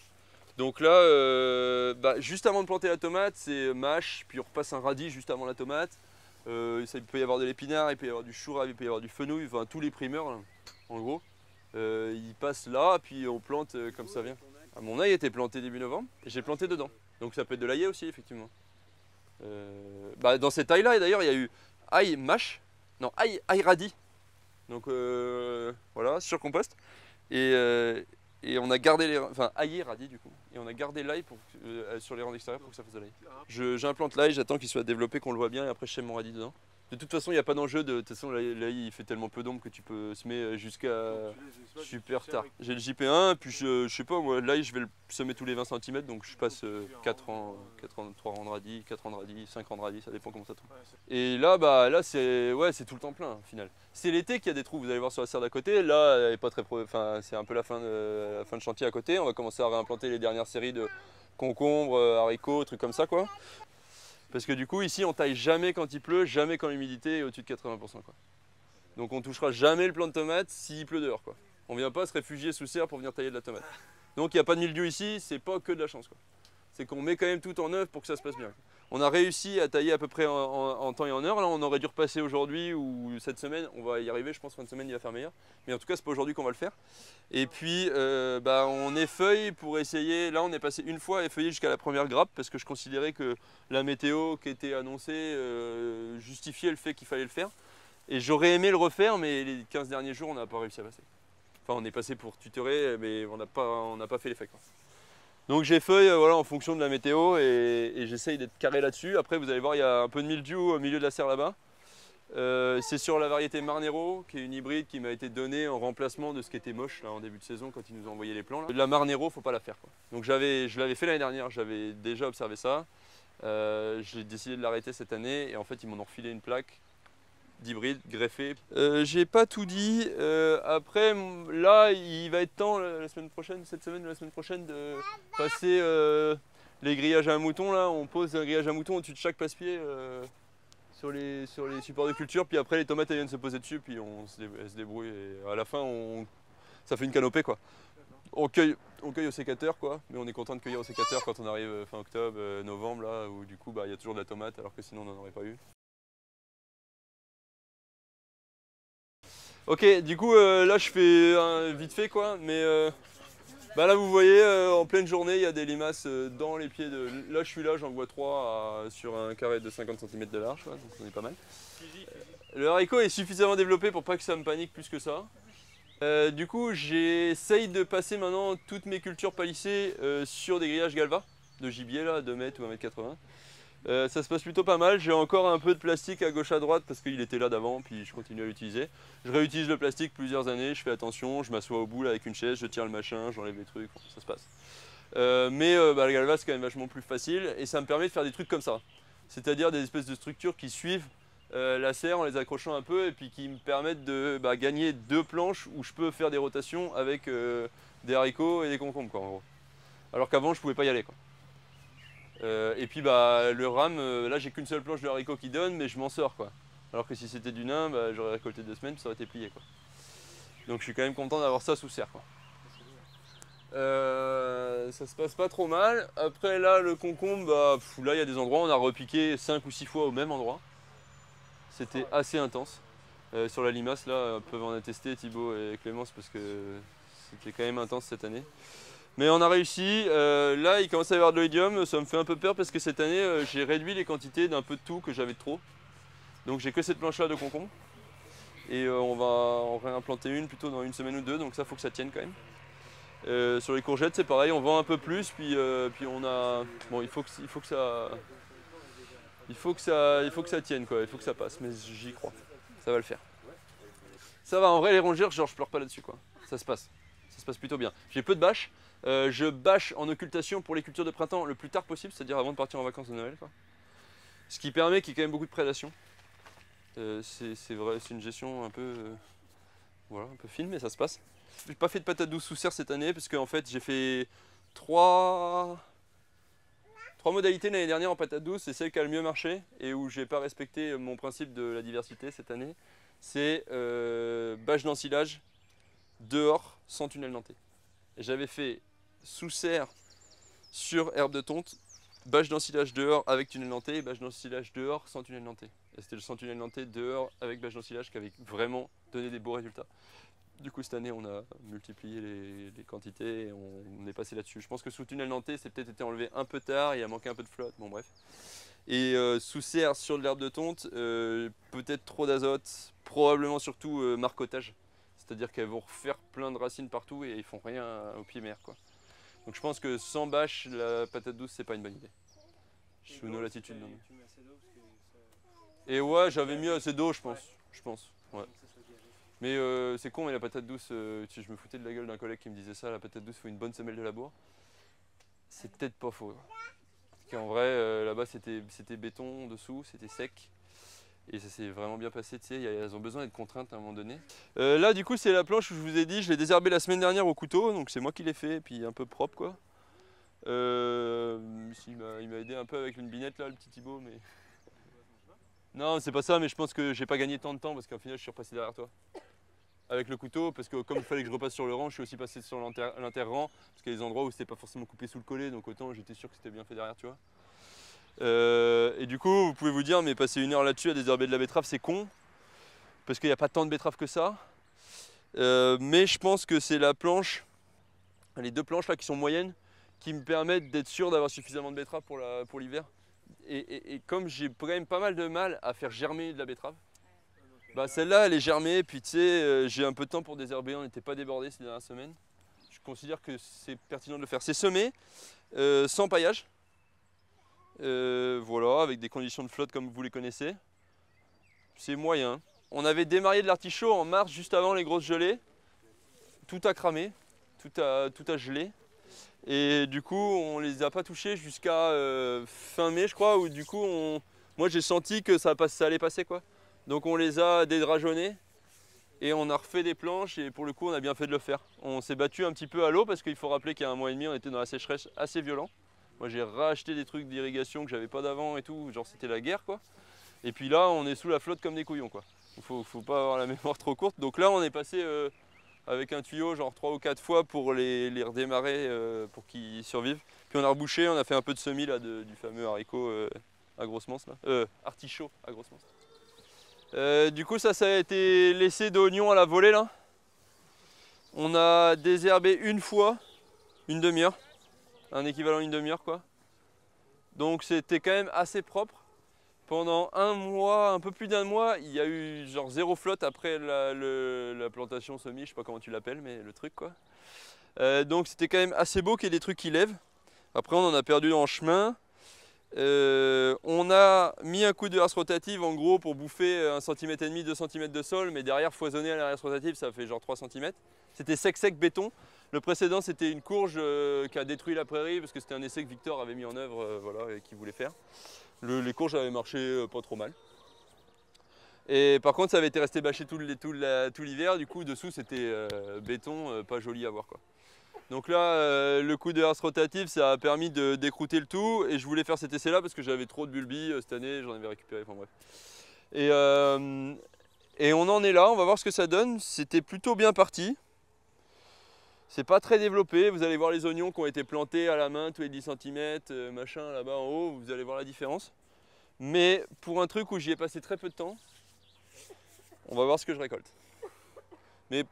Donc là, juste avant de planter la tomate, c'est mâche, puis on repasse un radis juste avant la tomate. Il peut y avoir de l'épinard, il peut y avoir du chou-rave, il peut y avoir du fenouil, enfin tous les primeurs là, en gros. Ils passent là, puis on plante comme ça vient. Ah, mon ail était planté début novembre, et j'ai planté dedans. Donc ça peut être de l'ail aussi, effectivement. Dans cette ail là, d'ailleurs, il y a eu ail mâche, non, ail radis. Donc voilà, sur compost. Et on a gardé aillé radis du coup. Et on a gardé l'ail sur les rangs extérieurs pour que ça fasse de l'ail. J'implante l'ail, j'attends qu'il soit développé, qu'on le voit bien et après je sème mon radis dedans. De toute façon, il n'y a pas d'enjeu. De toute façon, l'ail il fait tellement peu d'ombre que tu peux semer jusqu'à super tard. J'ai le JP1, puis je sais pas, moi l'ail je vais le semer tous les 20 cm donc je passe 3 rangs de radis, 4 rangs de radis, 5 rangs de radis, ça dépend comment ça tombe. Et là, c'est tout le temps plein au final. C'est l'été qu'il y a des trous, vous allez voir sur la serre d'à côté. Là, elle est pas très c'est un peu la fin de chantier à côté. On va commencer à réimplanter les dernières séries de concombres, haricots, trucs comme ça, quoi. Parce que du coup, ici, on taille jamais quand il pleut, jamais quand l'humidité est au-dessus de 80%, quoi. Donc on touchera jamais le plant de tomate s'il pleut dehors, quoi. On vient pas se réfugier sous serre pour venir tailler de la tomate. Donc il n'y a pas de mildiou ici, c'est pas que de la chance, quoi. C'est qu'on met quand même tout en œuvre pour que ça se passe bien, quoi. On a réussi à tailler à peu près en temps et en heure. Là, on aurait dû repasser aujourd'hui ou cette semaine. On va y arriver, je pense, fin de semaine, il va faire meilleur. Mais en tout cas, c'est pas aujourd'hui qu'on va le faire. Et puis, on effeuille pour essayer. Là, on est passé une fois à effeuiller jusqu'à la première grappe parce que je considérais que la météo qui était annoncée justifiait le fait qu'il fallait le faire. Et j'aurais aimé le refaire, mais les 15 derniers jours, on n'a pas réussi à passer. Enfin, on est passé pour tutorer, mais on n'a pas fait l'effet, quoi. Donc j'effeuille en fonction de la météo et j'essaye d'être carré là-dessus. Après vous allez voir il y a un peu de mildiou au milieu de la serre là-bas. C'est sur la variété Marnero qui est une hybride qui m'a été donnée en remplacement de ce qui était moche là, en début de saison quand ils nous ont envoyé les plans. Là. La Marnero, faut pas la faire, quoi. Donc je l'avais fait l'année dernière, j'avais déjà observé ça. J'ai décidé de l'arrêter cette année et en fait ils m'en ont refilé une plaque d'hybride greffé. J'ai pas tout dit. Après, là, il va être temps la semaine prochaine, cette semaine ou la semaine prochaine, de passer les grillages à moutons. Là, on pose un grillage à moutons au-dessus de chaque passe-pied sur les supports de culture. Puis après, les tomates elles viennent se poser dessus, puis elles se débrouillent. Et à la fin, ça fait une canopée, quoi. On cueille au sécateur, quoi. Mais on est content de cueillir au sécateur quand on arrive fin octobre, novembre, là, où du coup, il y a toujours de la tomate, alors que sinon, on n'en aurait pas eu. Ok, du coup là je fais vite fait, quoi, mais là vous voyez en pleine journée il y a des limaces dans les pieds de... Là je suis là, j'en vois 3 sur un carré de 50 cm de large, quoi, donc on est pas mal. Le haricot est suffisamment développé pour pas que ça me panique plus que ça. Du coup j'essaye de passer maintenant toutes mes cultures palissées sur des grillages galva de gibier là, 2 mètres ou 1 m 80. Ça se passe plutôt pas mal. J'ai encore un peu de plastique à gauche à droite parce qu'il était là d'avant, puis je continue à l'utiliser. Je réutilise le plastique plusieurs années, je fais attention, je m'assois au bout là, avec une chaise, je tire le machin, j'enlève les trucs, bon, ça se passe. Mais la galva c'est quand même vachement plus facile et ça me permet de faire des trucs comme ça. C'est-à-dire des espèces de structures qui suivent la serre en les accrochant un peu et puis qui me permettent de gagner deux planches où je peux faire des rotations avec des haricots et des concombres quoi, en gros. Alors qu'avant je pouvais pas y aller quoi. Et puis le rame, là j'ai qu'une seule planche de haricots qui donne, mais je m'en sors quoi. Alors que si c'était du nain, j'aurais récolté 2 semaines, ça aurait été plié quoi. Donc je suis quand même content d'avoir ça sous serre quoi. Ça se passe pas trop mal. Après là le concombre, là il y a des endroits où on a repiqué 5 ou 6 fois au même endroit. C'était assez intense. Sur la limace là, peuvent en attester Thibaut et Clémence parce que c'était quand même intense cette année. Mais on a réussi, là il commence à y avoir de l'oïdium, ça me fait un peu peur parce que cette année j'ai réduit les quantités d'un peu de tout que j'avais de trop. Donc j'ai que cette planche là de concombre et on va en réimplanter une plutôt dans 1 semaine ou 2, donc ça faut que ça tienne quand même. Sur les courgettes c'est pareil, on vend un peu plus, puis on a... Bon il faut que ça tienne quoi, il faut que ça passe, mais j'y crois, ça va le faire. Ça va, en vrai les rongères, genre je pleure pas là-dessus quoi, ça se passe plutôt bien. J'ai peu de bâches. Je bâche en occultation pour les cultures de printemps le plus tard possible, c'est-à-dire avant de partir en vacances de Noël quoi. Ce qui permet qu'il y ait quand même beaucoup de prédation. C'est vrai, c'est une gestion un peu, voilà, un peu fine, mais ça se passe. J'ai pas fait de patates douces sous serre cette année parce qu'en fait j'ai fait trois modalités l'année dernière en patates douces, et celle qui a le mieux marché et où j'ai pas respecté mon principe de la diversité cette année, c'est bâche d'ensilage dehors sans tunnel denté. J'avais fait sous serre sur herbe de tonte, bâche d'ensilage dehors avec tunnel denté et bâche d'ensilage dehors sans tunnel denté. Et c'était le sans tunnel denté dehors avec bâche d'ensilage qui avait vraiment donné des beaux résultats. Du coup, cette année, on a multiplié les quantités et on est passé là-dessus. Je pense que sous tunnel denté, c'est peut-être été enlevé un peu tard, il a manqué un peu de flotte, bon bref. Et sous serre sur de l'herbe de tonte, peut-être trop d'azote, probablement surtout marcottage. C'est-à-dire qu'elles vont refaire plein de racines partout et ils font rien au pied mer quoi. Donc je pense que sans bâche, la patate douce, c'est pas une bonne idée. Sous nos latitudes non. Et ouais, j'avais mis assez d'eau, je pense. Ouais. Mais c'est con, mais la patate douce, je me foutais de la gueule d'un collègue qui me disait ça, la patate douce, il faut une bonne semelle de labour. C'est peut-être pas faux. Parce qu'en vrai, là-bas, c'était béton dessous, c'était sec. Et ça s'est vraiment bien passé, tu sais, elles ont besoin d'être contraintes à un moment donné. Là du coup c'est la planche où je vous ai dit, je l'ai désherbée la semaine dernière au couteau, donc c'est moi qui l'ai fait, et puis un peu propre quoi. Il m'a aidé un peu avec une binette là, le petit Thibaut, mais... Non c'est pas ça, mais je pense que j'ai pas gagné tant de temps parce qu'au final je suis repassé derrière toi. Avec le couteau, parce que comme il fallait que je repasse sur le rang, je suis aussi passé sur l'inter-rang, parce qu'il y a des endroits où c'était pas forcément coupé sous le collet, donc autant j'étais sûr que c'était bien fait derrière, tu vois. Et du coup vous pouvez vous dire mais passer 1 heure là-dessus à désherber de la betterave c'est con parce qu'il n'y a pas tant de betterave que ça, mais je pense que c'est la planche, les deux planches là qui sont moyennes, qui me permettent d'être sûr d'avoir suffisamment de betterave pour l'hiver, et comme j'ai quand même pas mal de mal à faire germer de la betterave, bah celle-là elle est germée, puis tu sais j'ai un peu de temps pour désherber, on n'était pas débordé ces dernières semaines, je considère que c'est pertinent de le faire, c'est semé sans paillage. Voilà, avec des conditions de flotte comme vous les connaissez, c'est moyen. On avait démarré de l'artichaut en mars, juste avant les grosses gelées, tout a cramé, tout a gelé, et du coup on les a pas touchés jusqu'à fin mai je crois, où du coup moi j'ai senti que ça allait passer quoi. Donc on les a dédrageonnés et on a refait des planches, et pour le coup on a bien fait de le faire. On s'est battu un petit peu à l'eau parce qu'il faut rappeler qu'il y a 1 mois et demi on était dans la sécheresse assez violente. Moi j'ai racheté des trucs d'irrigation que j'avais pas d'avant et tout, genre c'était la guerre quoi. Et puis là on est sous la flotte comme des couillons quoi. Faut pas avoir la mémoire trop courte. Donc là on est passé avec un tuyau genre 3 ou 4 fois pour les redémarrer pour qu'ils survivent. Puis on a rebouché, on a fait un peu de semis là du fameux haricot à grosse manse là. Artichaut à grosse manse. Du coup ça a été laissé d'oignons à la volée là. On a désherbé une fois, une demi-heure. Un équivalent d'une demi-heure quoi. Donc c'était quand même assez propre. Pendant 1 mois, un peu plus d'1 mois, il y a eu genre 0 flotte après la plantation semis, je sais pas comment tu l'appelles, mais le truc quoi. Donc c'était quand même assez beau qu'il y ait des trucs qui lèvent. Après on en a perdu en chemin. On a mis un coup de herse rotative en gros pour bouffer 1,5 cm, 2 cm de sol, mais derrière foisonner à la herse rotative ça fait genre 3 cm. C'était sec béton. Le précédent c'était une courge qui a détruit la prairie parce que c'était un essai que Victor avait mis en œuvre voilà, et qu'il voulait faire. Les courges avaient marché pas trop mal. Et par contre ça avait été resté bâché tout l'hiver, du coup dessous c'était béton, pas joli à voir quoi. Donc là, le coup de herse rotative, ça a permis de décrouter le tout et je voulais faire cet essai-là parce que j'avais trop de bulbilles cette année, j'en avais récupéré, enfin bref. Et on en est là, on va voir ce que ça donne. C'était plutôt bien parti. C'est pas très développé, vous allez voir les oignons qui ont été plantés à la main tous les 10 cm, machin, là-bas en haut, vous allez voir la différence. Mais pour un truc où j'y ai passé très peu de temps, on va voir ce que je récolte. Mais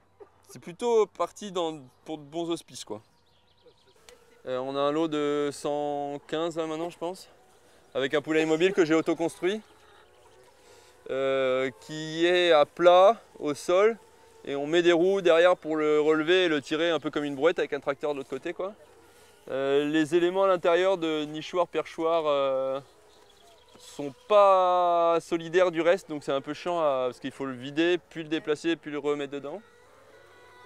c'est plutôt parti pour de bons auspices quoi. On a un lot de 115 là maintenant je pense, avec un poulailler mobile que j'ai auto-construit, qui est à plat au sol et on met des roues derrière pour le relever et le tirer un peu comme une brouette avec un tracteur de l'autre côté quoi. Les éléments à l'intérieur de nichoir, perchoir sont pas solidaires du reste donc c'est un peu chiant parce qu'il faut le vider, puis le déplacer, puis le remettre dedans.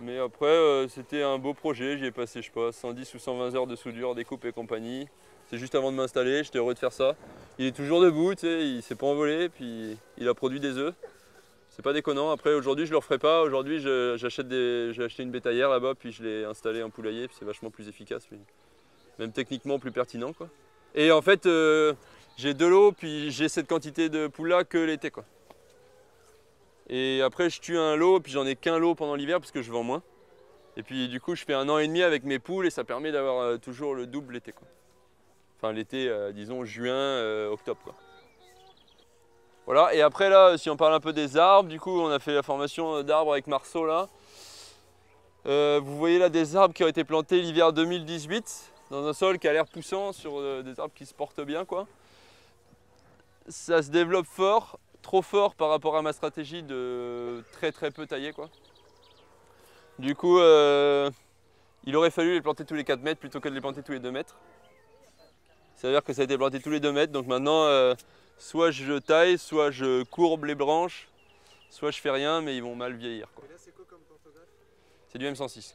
Mais après, c'était un beau projet, j'y ai passé, je sais pas, 110 ou 120 heures de soudure, découpe et compagnie. C'est juste avant de m'installer, j'étais heureux de faire ça. Il est toujours debout, tu sais, il s'est pas envolé, puis il a produit des œufs. C'est pas déconnant, après aujourd'hui je le referai pas, aujourd'hui j'ai acheté une bétaillère là-bas, puis je l'ai installé en poulailler, puis c'est vachement plus efficace, mais même techniquement plus pertinent quoi. Et en fait, j'ai de l'eau, puis j'ai cette quantité de poules-là que l'été quoi. Et après je tue un lot, puis j'en ai qu'un lot pendant l'hiver parce que je vends moins. Et puis du coup je fais 1 an et demi avec mes poules et ça permet d'avoir toujours le double l'été quoi. Enfin l'été disons juin, octobre quoi. Voilà, et après là si on parle un peu des arbres, du coup on a fait la formation d'arbres avec Marceau là. Vous voyez là des arbres qui ont été plantés l'hiver 2018 dans un sol qui a l'air poussant sur des arbres qui se portent bien quoi. Ça se développe fort. Trop fort par rapport à ma stratégie de très peu tailler quoi. Du coup il aurait fallu les planter tous les 4 mètres plutôt que de les planter tous les 2 mètres. Ça veut dire que ça a été planté tous les 2 mètres donc maintenant soit je taille, soit je courbe les branches, soit je fais rien mais ils vont mal vieillir quoi. Et là c'est quoi comme portographe ? C'est du M106.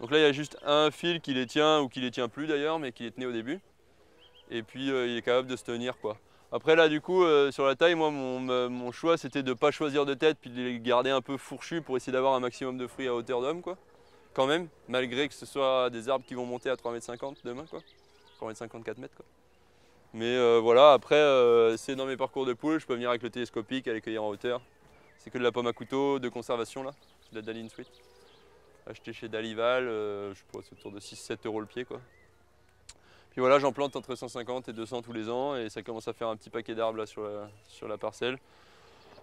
Donc là il y a juste un fil qui les tient ou qui les tient plus d'ailleurs mais qui les tenait au début. Et puis il est capable de se tenir quoi. Après là du coup sur la taille, moi mon choix c'était de ne pas choisir de tête puis de les garder un peu fourchus pour essayer d'avoir un maximum de fruits à hauteur d'homme quoi. Quand même, malgré que ce soit des arbres qui vont monter à 3,50 m demain quoi. 3,50 m, 4 m quoi. Mais voilà, après c'est dans mes parcours de poule, je peux venir avec le télescopique, aller cueillir en hauteur. C'est que de la pomme à couteau de conservation là, de la Daline Suite. Acheté chez Dalival, je pense autour de 6-7 € le pied quoi. Puis voilà, j'en plante entre 150 et 200 tous les ans et ça commence à faire un petit paquet d'arbres sur la parcelle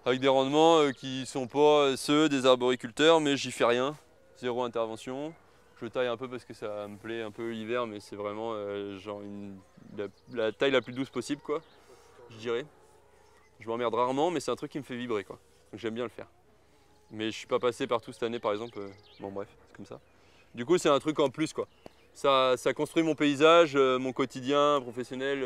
avec des rendements qui ne sont pas ceux des arboriculteurs, mais j'y fais rien, 0 intervention. Je taille un peu parce que ça me plaît un peu l'hiver, mais c'est vraiment genre la taille la plus douce possible quoi, je dirais. Je m'emmerde rarement, mais c'est un truc qui me fait vibrer quoi, donc j'aime bien le faire. Mais je ne suis pas passé partout cette année par exemple, bon bref, c'est comme ça. Du coup c'est un truc en plus quoi. Ça construit mon paysage, mon quotidien professionnel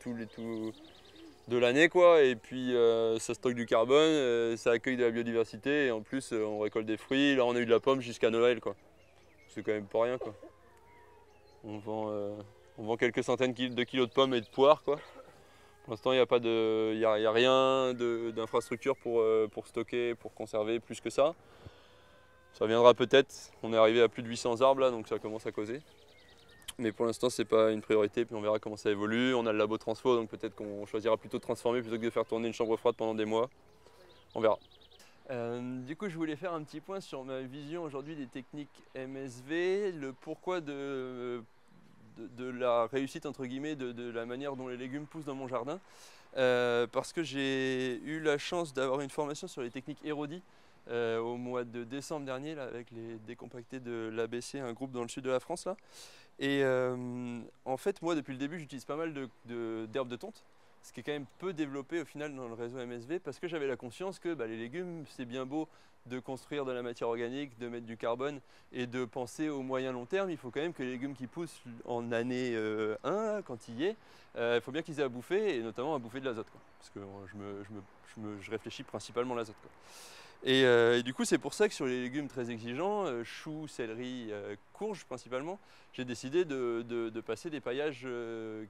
tout de l'année quoi. Et puis ça stocke du carbone, ça accueille de la biodiversité et en plus on récolte des fruits. Là on a eu de la pomme jusqu'à Noël quoi. C'est quand même pas rien quoi. On vend quelques centaines de kilos de pommes et de poires quoi. Pour l'instant il n'y a pas y a rien d'infrastructure pour stocker, pour conserver plus que ça. Ça viendra peut-être, on est arrivé à plus de 800 arbres là, donc ça commence à causer. Mais pour l'instant c'est pas une priorité, puis on verra comment ça évolue. On a le labo transfo, donc peut-être qu'on choisira plutôt de transformer plutôt que de faire tourner une chambre froide pendant des mois. On verra. Du coup je voulais faire un petit point sur ma vision aujourd'hui des techniques MSV, le pourquoi de la réussite entre guillemets, de la manière dont les légumes poussent dans mon jardin. Parce que j'ai eu la chance d'avoir une formation sur les techniques Érodis. Au mois de décembre dernier là, avec les décompactés de l'ABC, un groupe dans le sud de la France là. Et en fait moi depuis le début j'utilise pas mal d'herbes de tonte ce qui est quand même peu développé au final dans le réseau MSV, parce que j'avais la conscience que bah, les légumes, c'est bien beau de construire de la matière organique, de mettre du carbone et de penser au moyen long terme. Il faut quand même que les légumes qui poussent en année 1, quand il y est, il faut bien qu'ils aient à bouffer, et notamment à bouffer de l'azote, parce que je réfléchis principalement à l'azote. Et du coup, c'est pour ça que sur les légumes très exigeants, choux, céleri, courges principalement, j'ai décidé de passer des paillages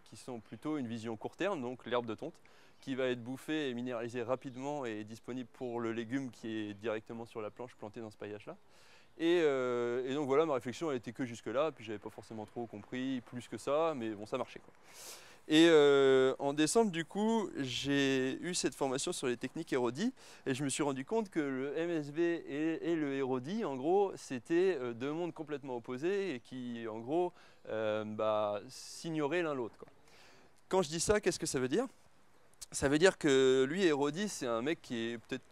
qui sont plutôt une vision court terme, donc l'herbe de tonte, qui va être bouffée et minéralisée rapidement et disponible pour le légume qui est directement sur la planche plantée dans ce paillage-là. Et donc voilà, ma réflexion elle était que jusque-là, puis j'avais pas forcément trop compris plus que ça, mais bon, ça marchait quoi. Et en décembre, du coup, j'ai eu cette formation sur les techniques Érodis et je me suis rendu compte que le MSV et le Érodis, en gros, c'était deux mondes complètement opposés et qui, en gros, s'ignoraient l'un l'autre. Quand je dis ça, qu'est-ce que ça veut dire? Ça veut dire que lui, Érodis, c'est un mec qui est peut-être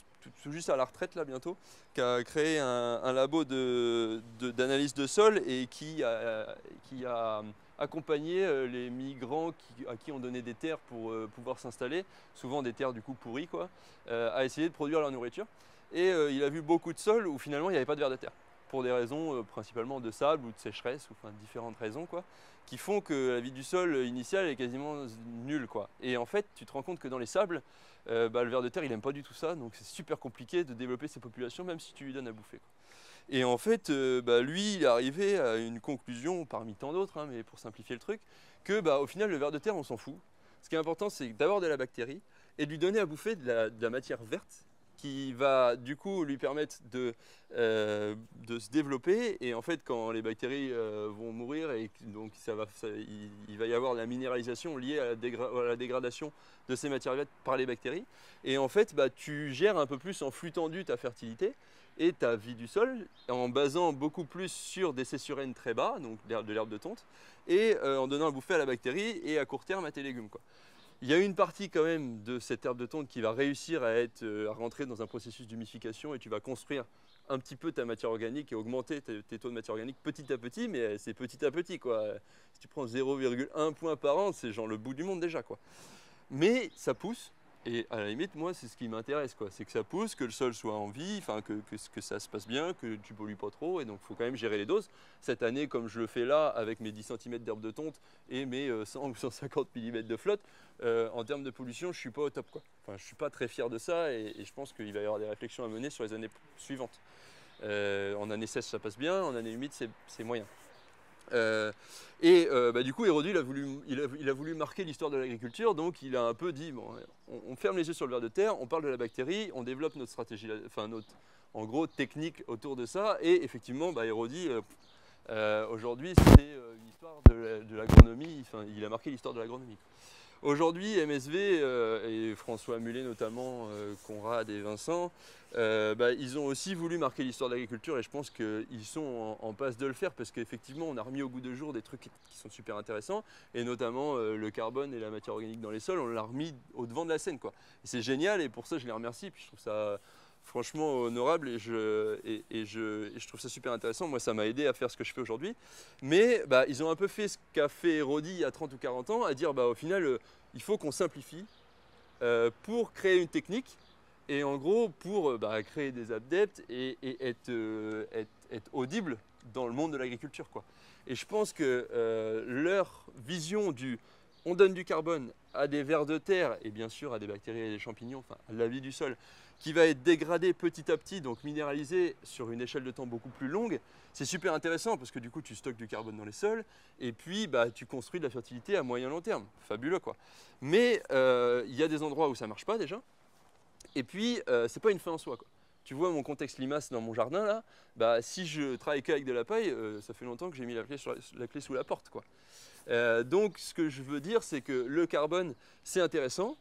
tout juste à la retraite là bientôt, qui a créé un labo d'analyse de sol et qui a accompagner les migrants à qui on donnait des terres pour pouvoir s'installer, souvent des terres du coup pourries, quoi, à essayer de produire leur nourriture. Et il a vu beaucoup de sols où finalement il n'y avait pas de vers de terre, pour des raisons principalement de sable ou de sécheresse, ou enfin différentes raisons, quoi, qui font que la vie du sol initiale est quasiment nulle, quoi. Et en fait, tu te rends compte que dans les sables, le ver de terre, il n'aime pas du tout ça, donc c'est super compliqué de développer ses populations, même si tu lui donnes à bouffer, quoi. Et en fait, lui, il est arrivé à une conclusion, parmi tant d'autres, hein, mais pour simplifier le truc, que au final, le ver de terre, on s'en fout. Ce qui est important, c'est d'avoir de la bactérie et de lui donner à bouffer de la matière verte, qui va du coup lui permettre de se développer. Et en fait, quand les bactéries vont mourir, et donc il va y avoir la minéralisation liée à la dégradation de ces matières vertes par les bactéries. Et en fait, tu gères un peu plus en flux tendu ta fertilité et ta vie du sol, en basant beaucoup plus sur des césuraines très bas, donc de l'herbe de tonte, et en donnant à bouffer à la bactérie et à court terme à tes légumes, quoi. Il y a une partie quand même de cette herbe de tonte qui va réussir à rentrer dans un processus d'humification, et tu vas construire un petit peu ta matière organique et augmenter tes taux de matière organique petit à petit, mais c'est petit à petit, quoi. Si tu prends 0,1 point par an, c'est genre le bout du monde déjà, quoi. Mais ça pousse, et à la limite, moi, c'est ce qui m'intéresse, quoi. C'est que ça pousse, que le sol soit en vie, que ça se passe bien, que tu pollues pas trop, et donc il faut quand même gérer les doses. Cette année, comme je le fais là, avec mes 10 cm d'herbe de tonte et mes 100 ou 150 mm de flotte, en termes de pollution, je suis pas au top, quoi. Enfin, je suis pas très fier de ça, et je pense qu'il va y avoir des réflexions à mener sur les années suivantes. En année sèche, ça passe bien, en année humide, c'est moyen. Du coup, Érodis, il a voulu marquer l'histoire de l'agriculture, donc il a un peu dit, bon, on ferme les yeux sur le ver de terre, on parle de la bactérie, on développe notre stratégie, enfin notre, en gros, technique autour de ça, et effectivement, Érodis, aujourd'hui, c'est l'histoire de l'agronomie, enfin, il a marqué l'histoire de l'agronomie. Aujourd'hui, MSV et François Mulet notamment, Conrad et Vincent, ils ont aussi voulu marquer l'histoire de l'agriculture, et je pense qu'ils sont en passe de le faire, parce qu'effectivement, on a remis au goût du jour des trucs qui sont super intéressants, et notamment le carbone et la matière organique dans les sols, on l'a remis au devant de la scène, quoi. C'est génial, et pour ça, je les remercie, puis je trouve ça franchement honorable, et je trouve ça super intéressant. Moi, ça m'a aidé à faire ce que je fais aujourd'hui. Mais ils ont un peu fait ce qu'a fait Érodis il y a 30 ou 40 ans, à dire au final, il faut qu'on simplifie pour créer une technique, et en gros pour créer des adeptes et être audible dans le monde de l'agriculture, quoi. Et je pense que leur vision du on donne du carbone à des vers de terre et bien sûr à des bactéries et des champignons, enfin à la vie du sol, qui va être dégradé petit à petit, donc minéralisé sur une échelle de temps beaucoup plus longue. C'est super intéressant parce que du coup, tu stockes du carbone dans les sols et puis tu construis de la fertilité à moyen long terme. Fabuleux, quoi. Mais il y a des endroits où ça ne marche pas déjà, et puis c'est pas une fin en soi, quoi. Tu vois mon contexte limace dans mon jardin là, si je travaille qu'avec de la paille, ça fait longtemps que j'ai mis la clé sous la porte, quoi. Donc ce que je veux dire, c'est que le carbone, c'est intéressant.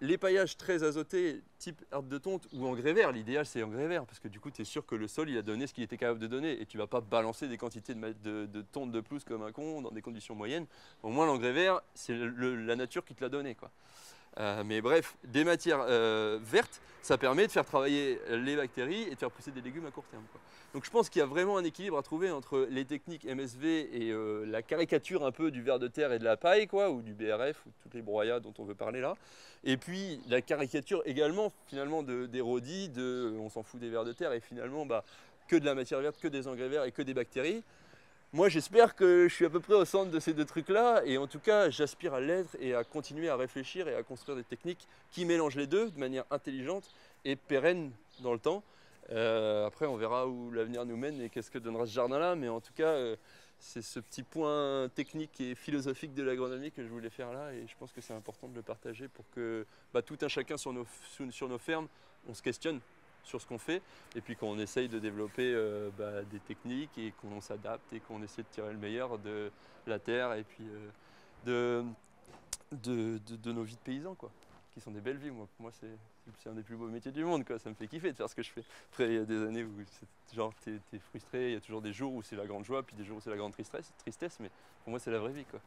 Les paillages très azotés, type herbe de tonte ou engrais vert, l'idéal c'est engrais vert, parce que du coup tu es sûr que le sol il a donné ce qu'il était capable de donner, et tu vas pas balancer des quantités de tonte de plus comme un con dans des conditions moyennes. Au moins l'engrais vert, c'est la nature qui te l'a donné, quoi. Mais bref, des matières vertes, ça permet de faire travailler les bactéries et de faire pousser des légumes à court terme, quoi. Donc je pense qu'il y a vraiment un équilibre à trouver entre les techniques MSV et la caricature un peu du ver de terre et de la paille, quoi, ou du BRF, ou toutes les broyats dont on veut parler là. Et puis la caricature également finalement d'Érodis, on s'en fout des vers de terre et finalement bah, que de la matière verte, que des engrais verts et que des bactéries. Moi, j'espère que je suis à peu près au centre de ces deux trucs-là. Et en tout cas, j'aspire à l'être et à continuer à réfléchir et à construire des techniques qui mélangent les deux de manière intelligente et pérenne dans le temps. Après, on verra où l'avenir nous mène et qu'est-ce que donnera ce jardin-là. Mais en tout cas, c'est ce petit point technique et philosophique de l'agronomie que je voulais faire là. Et je pense que c'est important de le partager pour que bah, tout un chacun sur nos fermes, on se questionne sur ce qu'on fait et puis qu'on essaye de développer bah, des techniques et qu'on s'adapte et qu'on essaie de tirer le meilleur de la terre et puis de nos vies de paysans, quoi, qui sont des belles vies. Moi, pour moi, c'est un des plus beaux métiers du monde, quoi. Ça me fait kiffer de faire ce que je fais. Après, il y a des années où t'es frustré, il y a toujours des jours où c'est la grande joie puis des jours où c'est la grande tristesse, mais pour moi, c'est la vraie vie, quoi.